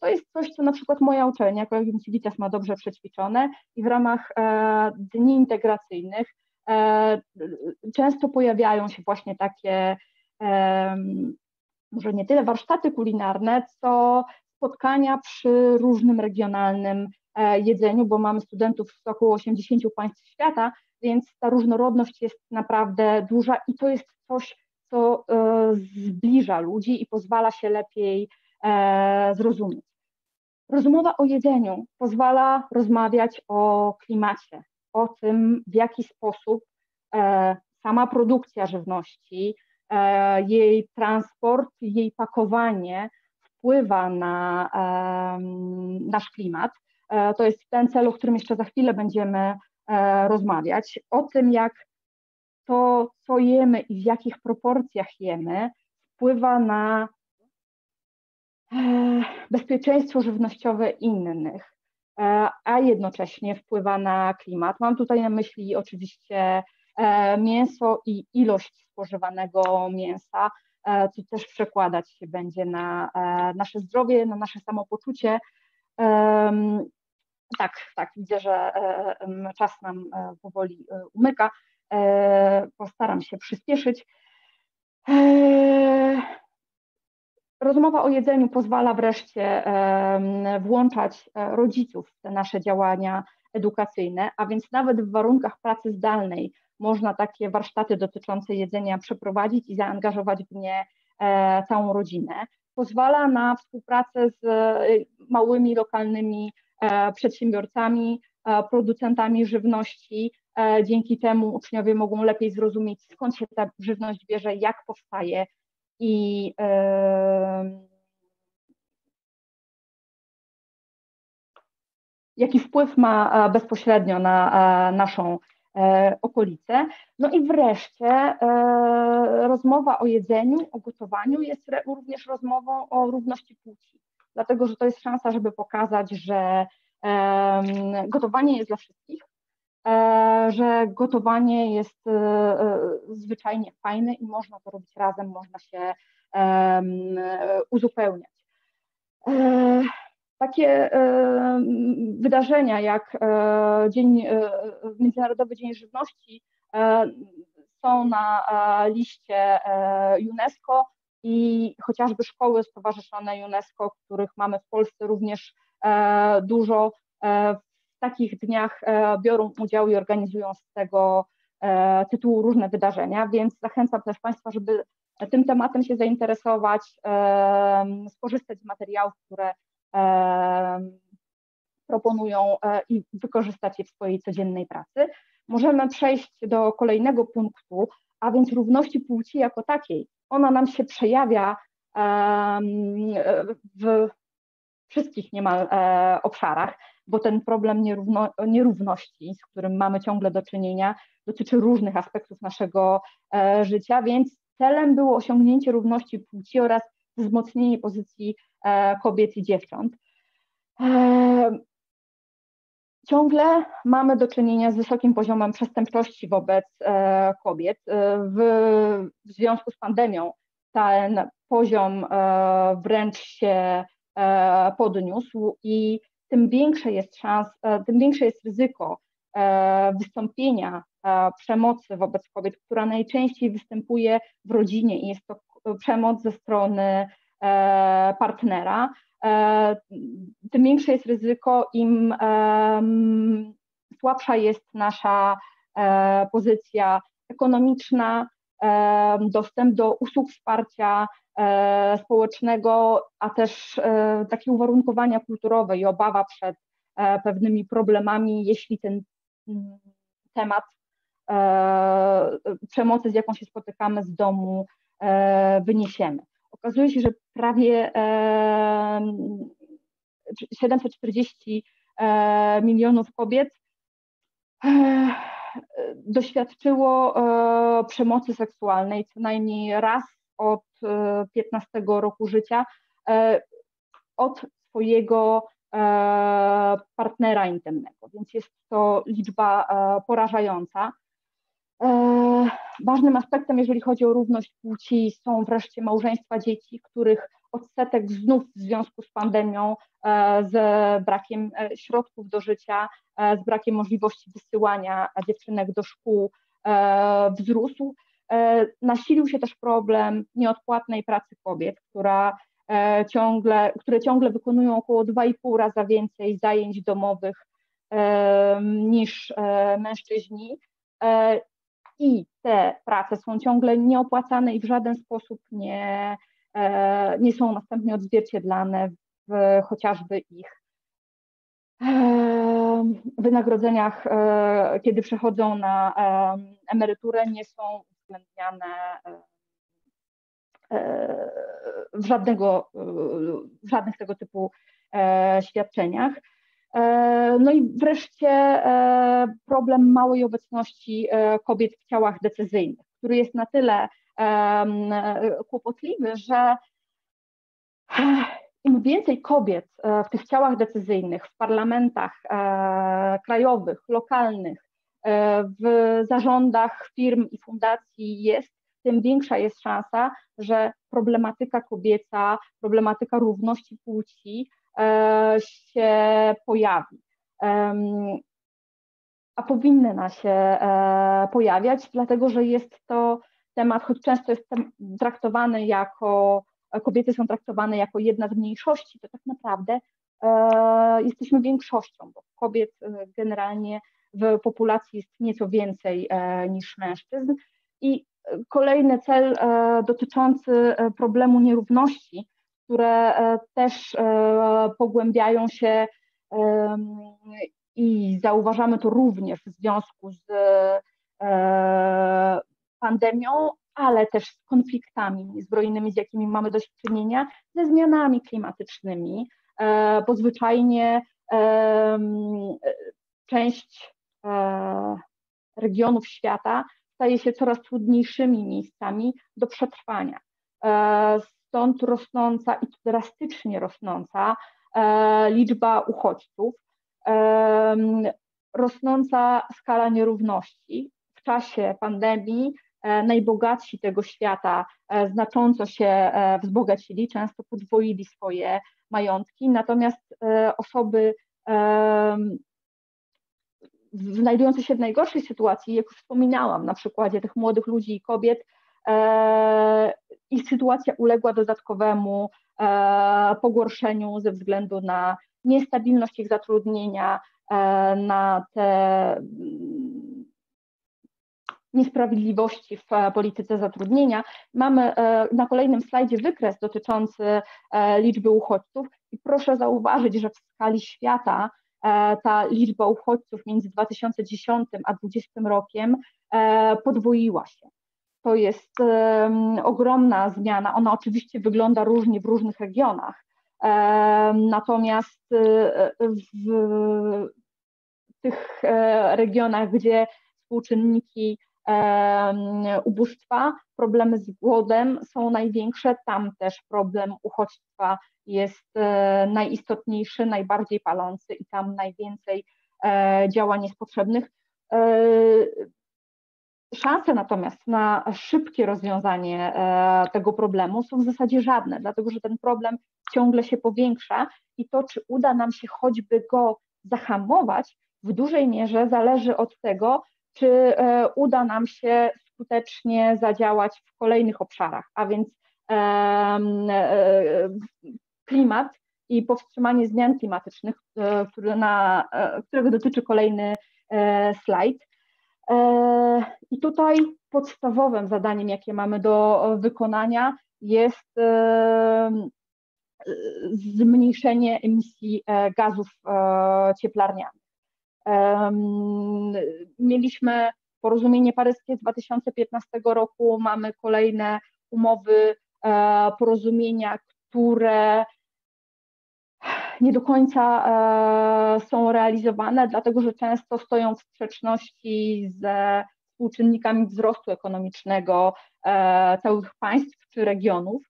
To jest coś, co na przykład moja uczelnia, Kolegium Civitas, ma dobrze przećwiczone i w ramach dni integracyjnych często pojawiają się właśnie takie, może nie tyle warsztaty kulinarne, co spotkania przy różnym regionalnym jedzeniu, bo mamy studentów z około osiemdziesięciu państw świata, więc ta różnorodność jest naprawdę duża i to jest coś, co e, zbliża ludzi i pozwala się lepiej e, zrozumieć. Rozmowa o jedzeniu pozwala rozmawiać o klimacie, o tym, w jaki sposób e, sama produkcja żywności, e, jej transport, jej pakowanie wpływa na e, nasz klimat. E, to jest ten cel, o którym jeszcze za chwilę będziemy e, rozmawiać. O tym, jak to, co jemy i w jakich proporcjach jemy, wpływa na bezpieczeństwo żywnościowe innych, a jednocześnie wpływa na klimat. Mam tutaj na myśli oczywiście mięso i ilość spożywanego mięsa, co też przekładać się będzie na nasze zdrowie, na nasze samopoczucie. Tak, tak, widzę, że czas nam powoli umyka. Postaram się przyspieszyć. Rozmowa o jedzeniu pozwala wreszcie włączać rodziców w te nasze działania edukacyjne, a więc nawet w warunkach pracy zdalnej można takie warsztaty dotyczące jedzenia przeprowadzić i zaangażować w nie całą rodzinę. Pozwala na współpracę z małymi, lokalnymi przedsiębiorcami, producentami żywności. Dzięki temu uczniowie mogą lepiej zrozumieć, skąd się ta żywność bierze, jak powstaje i e, jaki wpływ ma bezpośrednio na a, naszą e, okolicę. No i wreszcie e, rozmowa o jedzeniu, o gotowaniu jest re, również rozmową o równości płci, dlatego że to jest szansa, żeby pokazać, że e, gotowanie jest dla wszystkich, że gotowanie jest zwyczajnie fajne i można to robić razem, można się uzupełniać. Takie wydarzenia jak Dzień, Międzynarodowy Dzień Żywności są na liście UNESCO i chociażby szkoły stowarzyszone UNESCO, których mamy w Polsce również dużo, w takich dniach biorą udział i organizują z tego tytułu różne wydarzenia, więc zachęcam też Państwa, żeby tym tematem się zainteresować, skorzystać z materiałów, które proponują i wykorzystać je w swojej codziennej pracy. możemy przejść do kolejnego punktu, a więc równości płci jako takiej. Ona nam się przejawia w wszystkich niemal obszarach, bo ten problem nierówno, nierówności, z którym mamy ciągle do czynienia, dotyczy różnych aspektów naszego życia, więc celem było osiągnięcie równości płci oraz wzmocnienie pozycji kobiet i dziewcząt. Ciągle mamy do czynienia z wysokim poziomem przestępczości wobec kobiet. W, w związku z pandemią ten poziom wręcz się podniósł i tym większe jest szans, tym większe jest ryzyko wystąpienia przemocy wobec kobiet, która najczęściej występuje w rodzinie i jest to przemoc ze strony partnera. Tym większe jest ryzyko, im słabsza jest nasza pozycja ekonomiczna, dostęp do usług wsparcia społecznego, a też takie uwarunkowania kulturowe i obawa przed pewnymi problemami, jeśli ten temat przemocy, z jaką się spotykamy z domu, wyniesiemy. Okazuje się, że prawie siedemset czterdzieści milionów kobiet doświadczyło przemocy seksualnej co najmniej raz od piętnastego roku życia od swojego partnera intymnego, więc jest to liczba porażająca. Ważnym aspektem, jeżeli chodzi o równość płci, są wreszcie małżeństwa dzieci, których odsetek znów w związku z pandemią, z brakiem środków do życia, z brakiem możliwości wysyłania dziewczynek do szkół wzrósł. Nasilił się też problem nieodpłatnej pracy kobiet, która ciągle, które ciągle wykonują około dwa i pół raza więcej zajęć domowych niż mężczyźni. I te prace są ciągle nieopłacane i w żaden sposób nie, nie są następnie odzwierciedlane w chociażby ich wynagrodzeniach, kiedy przechodzą na emeryturę, nie są uwzględniane w, żadnego, w żadnych tego typu świadczeniach. No i wreszcie problem małej obecności kobiet w ciałach decyzyjnych, który jest na tyle kłopotliwy, że im więcej kobiet w tych ciałach decyzyjnych, w parlamentach krajowych, lokalnych, w zarządach firm i fundacji jest, tym większa jest szansa, że problematyka kobieca, problematyka równości płci się pojawi, a powinna się pojawiać, dlatego że jest to temat, choć często jest traktowany jako, kobiety są traktowane jako jedna z mniejszości, to tak naprawdę jesteśmy większością, bo kobiet generalnie w populacji jest nieco więcej niż mężczyzn. I kolejny cel dotyczący problemu nierówności, które też pogłębiają się i zauważamy to również w związku z pandemią, ale też z konfliktami zbrojnymi, z jakimi mamy do czynienia, ze zmianami klimatycznymi, bo zwyczajnie część regionów świata staje się coraz trudniejszymi miejscami do przetrwania. Stąd rosnąca i drastycznie rosnąca e, liczba uchodźców, e, rosnąca skala nierówności. W czasie pandemii e, najbogatsi tego świata e, znacząco się e, wzbogacili, często podwoili swoje majątki, natomiast e, osoby e, znajdujące się w najgorszej sytuacji, jak już wspominałam na przykładzie tych młodych ludzi i kobiet, ich sytuacja uległa dodatkowemu pogorszeniu ze względu na niestabilność ich zatrudnienia, na te niesprawiedliwości w polityce zatrudnienia. Mamy na kolejnym slajdzie wykres dotyczący liczby uchodźców i proszę zauważyć, że w skali świata ta liczba uchodźców między dwa tysiące dziesiątym a dwa tysiące dwudziestym rokiem podwoiła się. To jest ogromna zmiana. Ona oczywiście wygląda różnie w różnych regionach, natomiast w tych regionach, gdzie współczynniki ubóstwa, problemy z głodem są największe, tam też problem uchodźstwa jest najistotniejszy, najbardziej palący i tam najwięcej działań jest potrzebnych. Szanse natomiast na szybkie rozwiązanie tego problemu są w zasadzie żadne, dlatego że ten problem ciągle się powiększa i to, czy uda nam się choćby go zahamować, w dużej mierze zależy od tego, czy uda nam się skutecznie zadziałać w kolejnych obszarach, a więc klimat i powstrzymanie zmian klimatycznych, którego dotyczy kolejny slajd. I tutaj podstawowym zadaniem, jakie mamy do wykonania, jest zmniejszenie emisji gazów cieplarnianych. Mieliśmy porozumienie paryskie z dwa tysiące piętnastego roku, mamy kolejne umowy, porozumienia, które nie do końca są realizowane, dlatego że często stoją w sprzeczności ze współczynnikami wzrostu ekonomicznego całych państw czy regionów.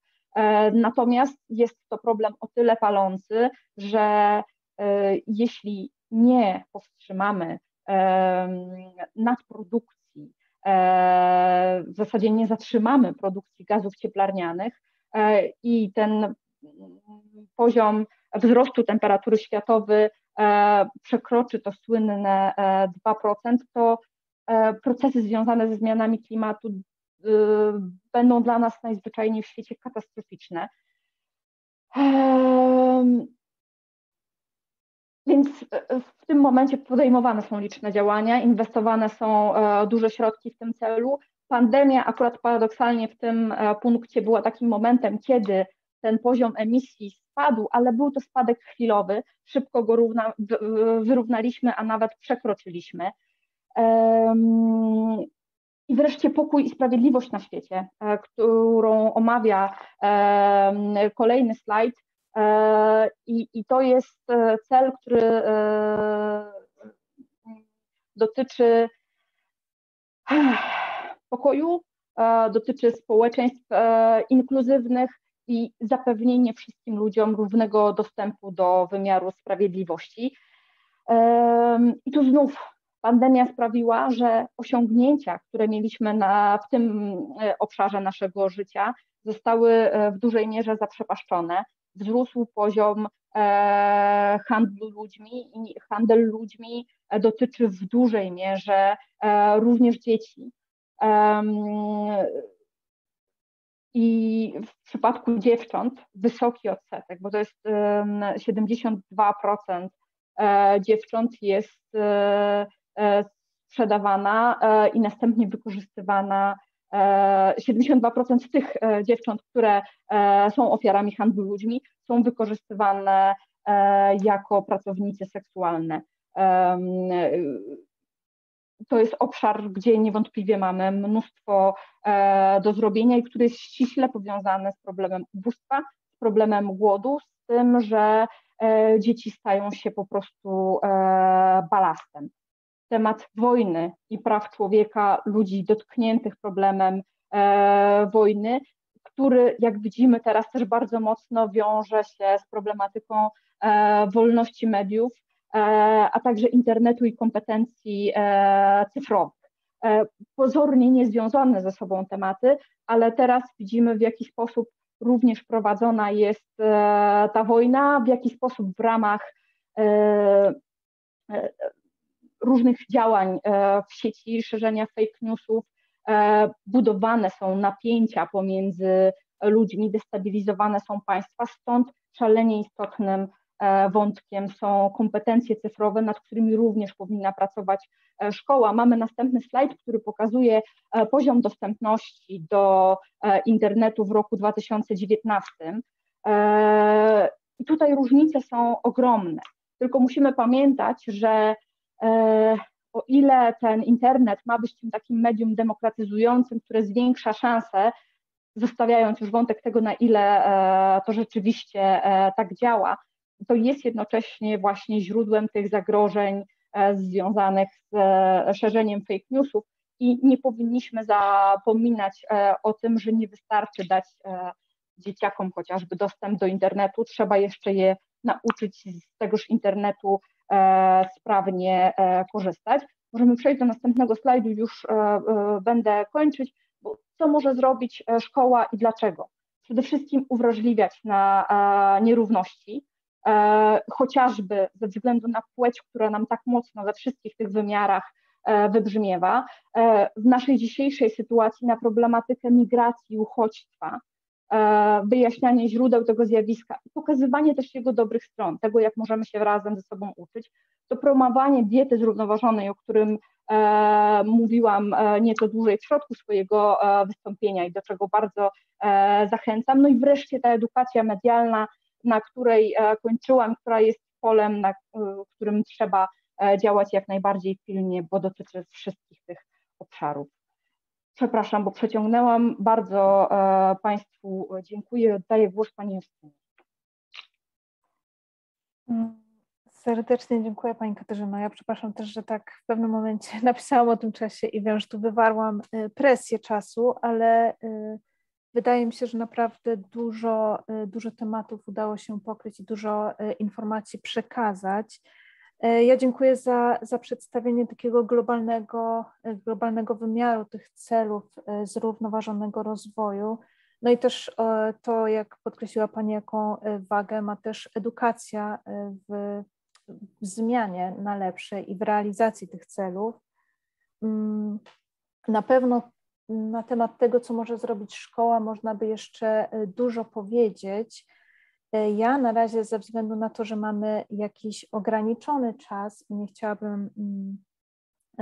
Natomiast jest to problem o tyle palący, że jeśli nie powstrzymamy nadprodukcji, w zasadzie nie zatrzymamy produkcji gazów cieplarnianych i ten poziom wzrostu temperatury światowej przekroczy to słynne dwa procent, to procesy związane ze zmianami klimatu będą dla nas najzwyczajniej w świecie katastroficzne. Więc w tym momencie podejmowane są liczne działania, inwestowane są duże środki w tym celu. Pandemia akurat paradoksalnie w tym punkcie była takim momentem, kiedy ten poziom emisji spadł, ale był to spadek chwilowy, szybko go równa, wyrównaliśmy, a nawet przekroczyliśmy. I wreszcie pokój i sprawiedliwość na świecie, którą omawia kolejny slajd. I, I to jest cel, który dotyczy pokoju, dotyczy społeczeństw inkluzywnych i zapewnienie wszystkim ludziom równego dostępu do wymiaru sprawiedliwości. I tu znów pandemia sprawiła, że osiągnięcia, które mieliśmy na, w tym obszarze naszego życia, zostały w dużej mierze zaprzepaszczone. Wzrósł poziom handlu ludźmi i handel ludźmi dotyczy w dużej mierze również dzieci. I w przypadku dziewcząt wysoki odsetek, bo to jest siedemdziesiąt dwa procent dziewcząt jest sprzedawana i następnie wykorzystywana. siedemdziesiąt dwa procent z tych dziewcząt, które są ofiarami handlu ludźmi, są wykorzystywane jako pracownice seksualne. To jest obszar, gdzie niewątpliwie mamy mnóstwo do zrobienia i który jest ściśle powiązany z problemem ubóstwa, z problemem głodu, z tym, że dzieci stają się po prostu balastem. Temat wojny i praw człowieka, ludzi dotkniętych problemem e, wojny, który jak widzimy teraz też bardzo mocno wiąże się z problematyką e, wolności mediów, e, a także internetu i kompetencji e, cyfrowych. E, pozornie niezwiązane ze sobą tematy, ale teraz widzimy, w jaki sposób również prowadzona jest e, ta wojna, w jaki sposób w ramach e, e, różnych działań w sieci, szerzenia fake newsów, budowane są napięcia pomiędzy ludźmi, destabilizowane są państwa, stąd szalenie istotnym wątkiem są kompetencje cyfrowe, nad którymi również powinna pracować szkoła. Mamy następny slajd, który pokazuje poziom dostępności do internetu w roku dwa tysiące dziewiętnastym. I tutaj różnice są ogromne. Tylko musimy pamiętać, że e, o ile ten internet ma być tym takim medium demokratyzującym, które zwiększa szanse, zostawiając już wątek tego, na ile e, to rzeczywiście e, tak działa, to jest jednocześnie właśnie źródłem tych zagrożeń e, związanych z e, szerzeniem fake newsów i nie powinniśmy zapominać e, o tym, że nie wystarczy dać e, dzieciakom chociażby dostęp do internetu, trzeba jeszcze je nauczyć z tegoż internetu e, sprawnie e, korzystać. Możemy przejść do następnego slajdu, już e, e, będę kończyć. Bo co może zrobić szkoła i dlaczego? Przede wszystkim uwrażliwiać na e, nierówności, e, chociażby ze względu na płeć, która nam tak mocno we wszystkich tych wymiarach e, wybrzmiewa. E, w naszej dzisiejszej sytuacji na problematykę migracji, uchodźstwa, wyjaśnianie źródeł tego zjawiska i pokazywanie też jego dobrych stron, tego, jak możemy się razem ze sobą uczyć, to promowanie diety zrównoważonej, o którym e, mówiłam e, nieco dłużej w środku swojego e, wystąpienia i do czego bardzo e, zachęcam. No i wreszcie ta edukacja medialna, na której e, kończyłam, która jest polem, na e, którym trzeba e, działać jak najbardziej pilnie, bo dotyczy wszystkich tych obszarów. Przepraszam, bo przeciągnęłam. Bardzo e, Państwu dziękuję. Oddaję głos Pani Justynie. Serdecznie dziękuję Pani Katarzyno. Ja przepraszam też, że tak w pewnym momencie napisałam o tym czasie i wiem, że tu wywarłam presję czasu, ale y, wydaje mi się, że naprawdę dużo, y, dużo tematów udało się pokryć i dużo y, informacji przekazać. Ja dziękuję za, za przedstawienie takiego globalnego, globalnego wymiaru tych celów zrównoważonego rozwoju. No i też to, jak podkreśliła Pani, jaką wagę ma też edukacja w, w zmianie na lepsze i w realizacji tych celów. Na pewno na temat tego, co może zrobić szkoła, można by jeszcze dużo powiedzieć. Ja na razie ze względu na to, że mamy jakiś ograniczony czas i nie chciałabym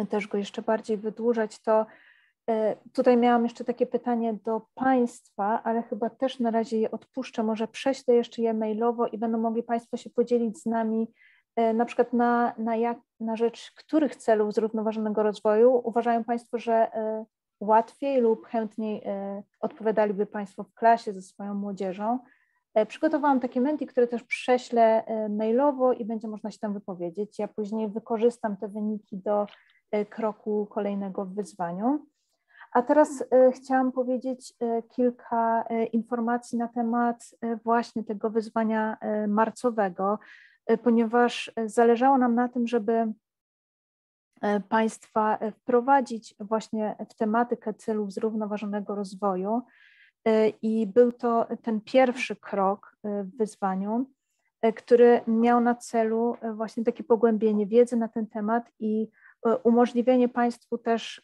też go jeszcze bardziej wydłużać, to tutaj miałam jeszcze takie pytanie do Państwa, ale chyba też na razie je odpuszczę, może prześlę jeszcze je mailowo i będą mogli Państwo się podzielić z nami na przykład na, na, jak, na rzecz których celów zrównoważonego rozwoju uważają Państwo, że łatwiej lub chętniej odpowiadaliby Państwo w klasie ze swoją młodzieżą. Przygotowałam takie menti, które też prześlę mailowo i będzie można się tam wypowiedzieć. Ja później wykorzystam te wyniki do kroku kolejnego w wyzwaniu. A teraz chciałam powiedzieć kilka informacji na temat właśnie tego wyzwania marcowego, ponieważ zależało nam na tym, żeby Państwa wprowadzić właśnie w tematykę celów zrównoważonego rozwoju. I był to ten pierwszy krok w wyzwaniu, który miał na celu właśnie takie pogłębienie wiedzy na ten temat i umożliwienie Państwu też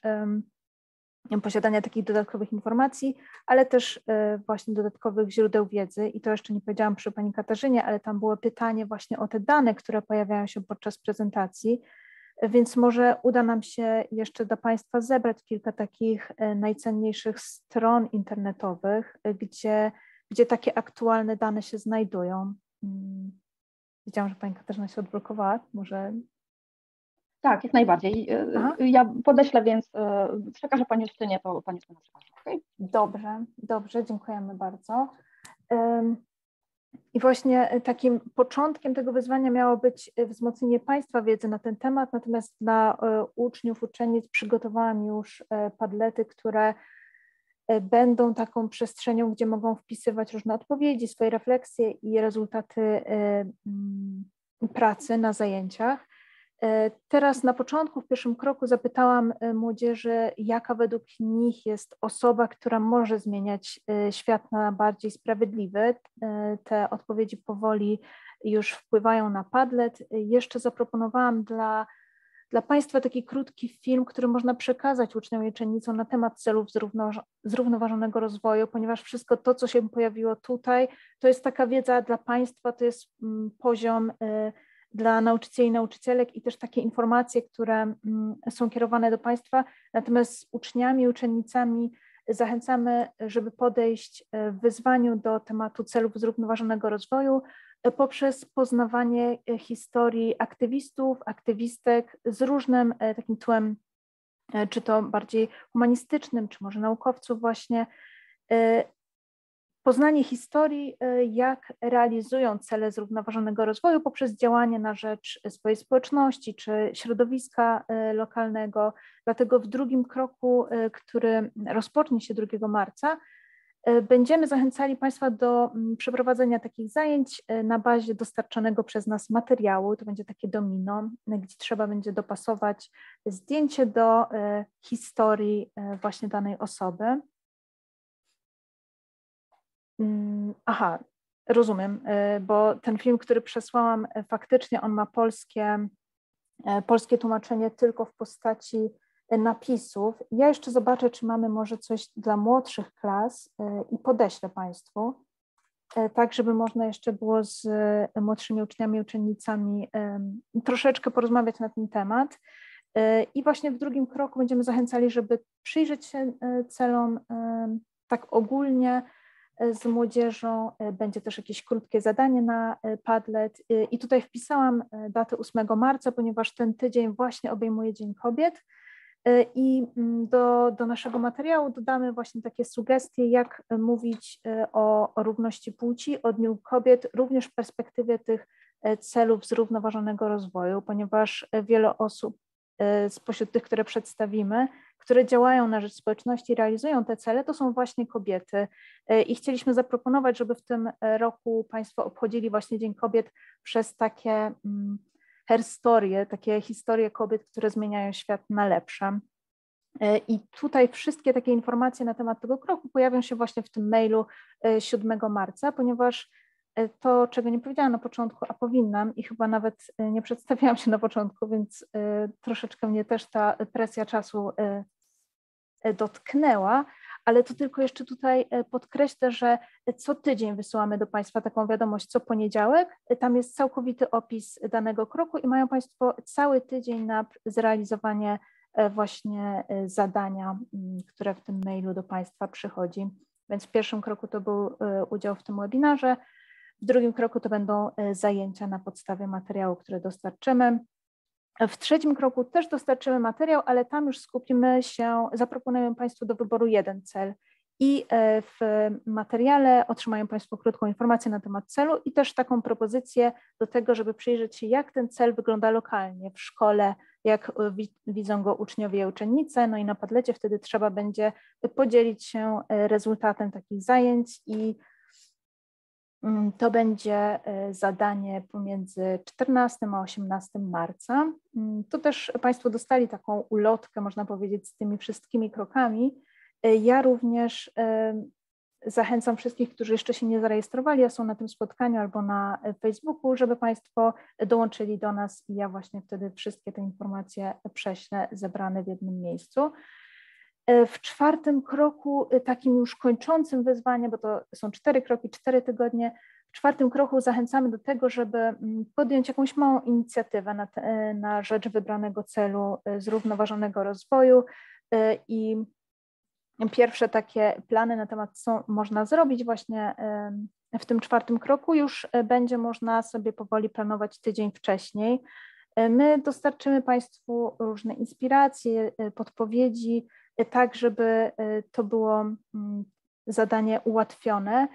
posiadania takich dodatkowych informacji, ale też właśnie dodatkowych źródeł wiedzy. I to jeszcze nie powiedziałam przy Pani Katarzynie, ale tam było pytanie właśnie o te dane, które pojawiają się podczas prezentacji, więc może uda nam się jeszcze dla Państwa zebrać kilka takich najcenniejszych stron internetowych, gdzie, gdzie takie aktualne dane się znajdują. Widziałam, że Pani Katarzyna się odblokowała, może... Tak, jak najbardziej. Aha. Ja podeślę, więc przekażę Pani Justynie, to Pani Justyna przekaże. Okay? Dobrze, dobrze, dziękujemy bardzo. I właśnie takim początkiem tego wyzwania miało być wzmocnienie Państwa wiedzy na ten temat, natomiast dla uczniów, uczennic przygotowałam już padlety, które będą taką przestrzenią, gdzie mogą wpisywać różne odpowiedzi, swoje refleksje i rezultaty pracy na zajęciach. Teraz na początku, w pierwszym kroku zapytałam młodzieży, jaka według nich jest osoba, która może zmieniać świat na bardziej sprawiedliwy. Te odpowiedzi powoli już wpływają na Padlet. Jeszcze zaproponowałam dla, dla Państwa taki krótki film, który można przekazać uczniom i uczennicom na temat celów zrównoważonego rozwoju, ponieważ wszystko to, co się pojawiło tutaj, to jest taka wiedza dla Państwa, to jest poziom dla nauczycieli i nauczycielek i też takie informacje, które są kierowane do Państwa. Natomiast z uczniami, uczennicami zachęcamy, żeby podejść w wyzwaniu do tematu celów zrównoważonego rozwoju poprzez poznawanie historii aktywistów, aktywistek z różnym takim tłem, czy to bardziej humanistycznym, czy może naukowców właśnie. Poznanie historii, jak realizują cele zrównoważonego rozwoju poprzez działanie na rzecz swojej społeczności czy środowiska lokalnego. Dlatego w drugim kroku, który rozpocznie się drugiego marca, będziemy zachęcali Państwa do przeprowadzenia takich zajęć na bazie dostarczonego przez nas materiału. To będzie takie domino, gdzie trzeba będzie dopasować zdjęcie do historii właśnie danej osoby. Aha, rozumiem, bo ten film, który przesłałam, faktycznie on ma polskie, polskie tłumaczenie tylko w postaci napisów. Ja jeszcze zobaczę, czy mamy może coś dla młodszych klas i podeślę Państwu, tak żeby można jeszcze było z młodszymi uczniami, uczennicami troszeczkę porozmawiać na ten temat. I właśnie w drugim kroku będziemy zachęcali, żeby przyjrzeć się celom tak ogólnie, z młodzieżą, będzie też jakieś krótkie zadanie na Padlet i tutaj wpisałam datę ósmego marca, ponieważ ten tydzień właśnie obejmuje Dzień Kobiet i do, do naszego materiału dodamy właśnie takie sugestie, jak mówić o, o równości płci, o Dniu Kobiet, również w perspektywie tych celów zrównoważonego rozwoju, ponieważ wiele osób spośród tych, które przedstawimy, które działają na rzecz społeczności, realizują te cele, to są właśnie kobiety. I chcieliśmy zaproponować, żeby w tym roku Państwo obchodzili właśnie Dzień Kobiet przez takie herstorie, takie historie kobiet, które zmieniają świat na lepsze. I tutaj wszystkie takie informacje na temat tego kroku pojawią się właśnie w tym mailu siódmego marca, ponieważ to, czego nie powiedziałam na początku, a powinnam i chyba nawet nie przedstawiałam się na początku, więc troszeczkę mnie też ta presja czasu dotknęła, ale to tylko jeszcze tutaj podkreślę, że co tydzień wysyłamy do Państwa taką wiadomość, co poniedziałek, tam jest całkowity opis danego kroku i mają Państwo cały tydzień na zrealizowanie właśnie zadania, które w tym mailu do Państwa przychodzi, więc w pierwszym kroku to był udział w tym webinarze, w drugim kroku to będą zajęcia na podstawie materiału, które dostarczymy. W trzecim kroku też dostarczymy materiał, ale tam już skupimy się, zaproponujemy Państwu do wyboru jeden cel i w materiale otrzymają Państwo krótką informację na temat celu i też taką propozycję do tego, żeby przyjrzeć się, jak ten cel wygląda lokalnie w szkole, jak widzą go uczniowie i uczennice, no i na Padlecie wtedy trzeba będzie podzielić się rezultatem takich zajęć i to będzie zadanie pomiędzy czternastego a osiemnastego marca. Tu też Państwo dostali taką ulotkę, można powiedzieć, z tymi wszystkimi krokami. Ja również zachęcam wszystkich, którzy jeszcze się nie zarejestrowali, a są na tym spotkaniu albo na Facebooku, żeby Państwo dołączyli do nas i ja właśnie wtedy wszystkie te informacje prześlę zebrane w jednym miejscu. W czwartym kroku, takim już kończącym wyzwanie, bo to są cztery kroki, cztery tygodnie, w czwartym kroku zachęcamy do tego, żeby podjąć jakąś małą inicjatywę na, te, na rzecz wybranego celu zrównoważonego rozwoju i pierwsze takie plany na temat, co można zrobić właśnie w tym czwartym kroku, już będzie można sobie powoli planować tydzień wcześniej. My dostarczymy Państwu różne inspiracje, podpowiedzi, tak, żeby to było zadanie ułatwione.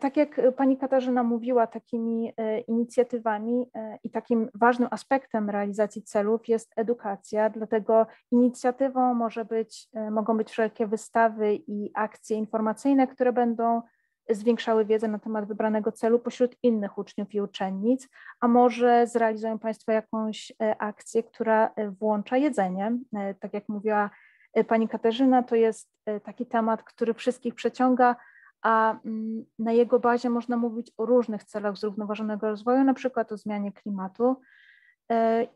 Tak jak Pani Katarzyna mówiła, takimi inicjatywami i takim ważnym aspektem realizacji celów jest edukacja, dlatego inicjatywą może być, mogą być wszelkie wystawy i akcje informacyjne, które będą zwiększały wiedzę na temat wybranego celu pośród innych uczniów i uczennic, a może zrealizują Państwo jakąś akcję, która włącza jedzenie, tak jak mówiła Pani Katarzyna, to jest taki temat, który wszystkich przeciąga, a na jego bazie można mówić o różnych celach zrównoważonego rozwoju, na przykład o zmianie klimatu.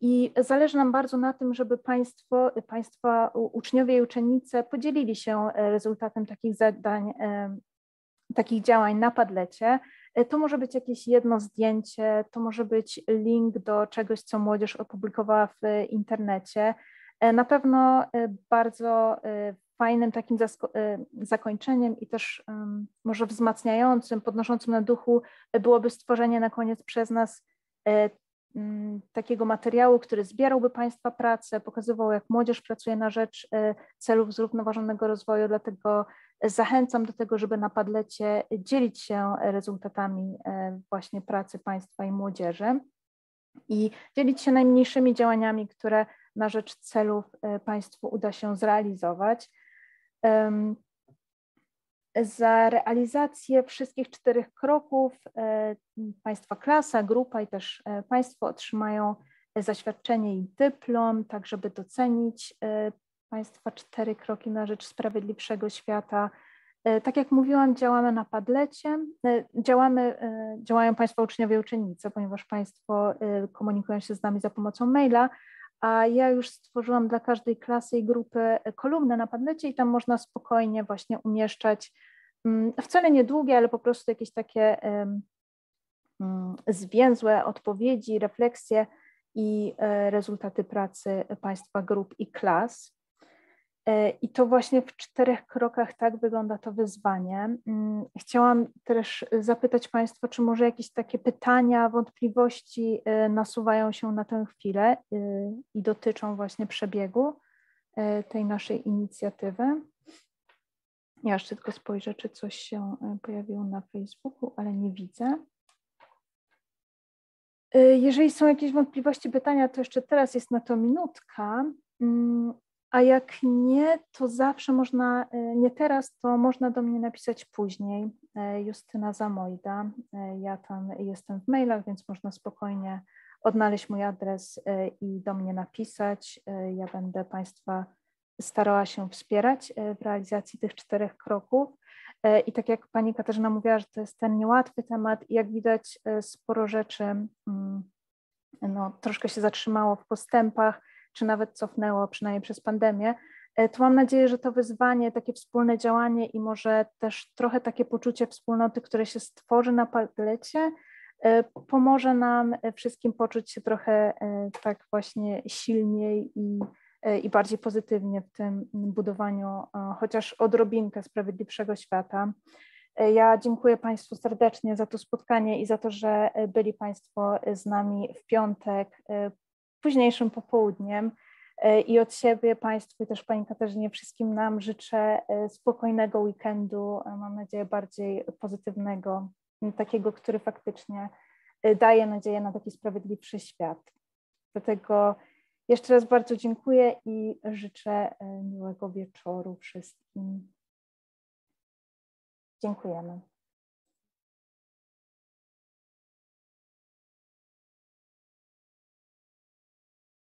I zależy nam bardzo na tym, żeby Państwo, Państwa uczniowie i uczennice podzielili się rezultatem takich zadań, takich działań na Padlecie. To może być jakieś jedno zdjęcie, to może być link do czegoś, co młodzież opublikowała w internecie. Na pewno bardzo fajnym takim zakończeniem i też um, może wzmacniającym, podnoszącym na duchu byłoby stworzenie na koniec przez nas e, m, takiego materiału, który zbierałby Państwa pracę, pokazywał, jak młodzież pracuje na rzecz e, celów zrównoważonego rozwoju, dlatego zachęcam do tego, żeby na Padlecie dzielić się rezultatami e, właśnie pracy Państwa i młodzieży i dzielić się najmniejszymi działaniami, które na rzecz celów Państwu uda się zrealizować. Za realizację wszystkich czterech kroków Państwa klasa, grupa i też Państwo otrzymają zaświadczenie i dyplom, tak żeby docenić Państwa cztery kroki na rzecz sprawiedliwszego świata. Tak jak mówiłam, działamy na Padlecie, działamy, działają Państwo uczniowie i uczennice, ponieważ Państwo komunikują się z nami za pomocą maila, a ja już stworzyłam dla każdej klasy i grupy kolumnę na Padlecie i tam można spokojnie właśnie umieszczać wcale niedługie, ale po prostu jakieś takie zwięzłe odpowiedzi, refleksje i rezultaty pracy Państwa grup i klas. I to właśnie w czterech krokach tak wygląda to wyzwanie. Chciałam też zapytać Państwa, czy może jakieś takie pytania, wątpliwości nasuwają się na tę chwilę i dotyczą właśnie przebiegu tej naszej inicjatywy. Ja jeszcze tylko spojrzę, czy coś się pojawiło na Facebooku, ale nie widzę. Jeżeli są jakieś wątpliwości, pytania, to jeszcze teraz jest na to minutka. A jak nie, to zawsze można, nie teraz, to można do mnie napisać później. Justyna Zamoida, ja tam jestem w mailach, więc można spokojnie odnaleźć mój adres i do mnie napisać. Ja będę Państwa starała się wspierać w realizacji tych czterech kroków. I tak jak Pani Katarzyna mówiła, że to jest ten niełatwy temat, jak widać sporo rzeczy no, troszkę się zatrzymało w postępach, czy nawet cofnęło, przynajmniej przez pandemię, to mam nadzieję, że to wyzwanie, takie wspólne działanie i może też trochę takie poczucie wspólnoty, które się stworzy na Padlecie, pomoże nam wszystkim poczuć się trochę tak właśnie silniej i, i bardziej pozytywnie w tym budowaniu chociaż odrobinkę sprawiedliwszego świata. Ja dziękuję Państwu serdecznie za to spotkanie i za to, że byli Państwo z nami w piątek, późniejszym popołudniem i od siebie Państwu i też Pani Katarzynie wszystkim nam życzę spokojnego weekendu, mam nadzieję bardziej pozytywnego, takiego, który faktycznie daje nadzieję na taki sprawiedliwszy świat. Dlatego jeszcze raz bardzo dziękuję i życzę miłego wieczoru wszystkim. Dziękujemy.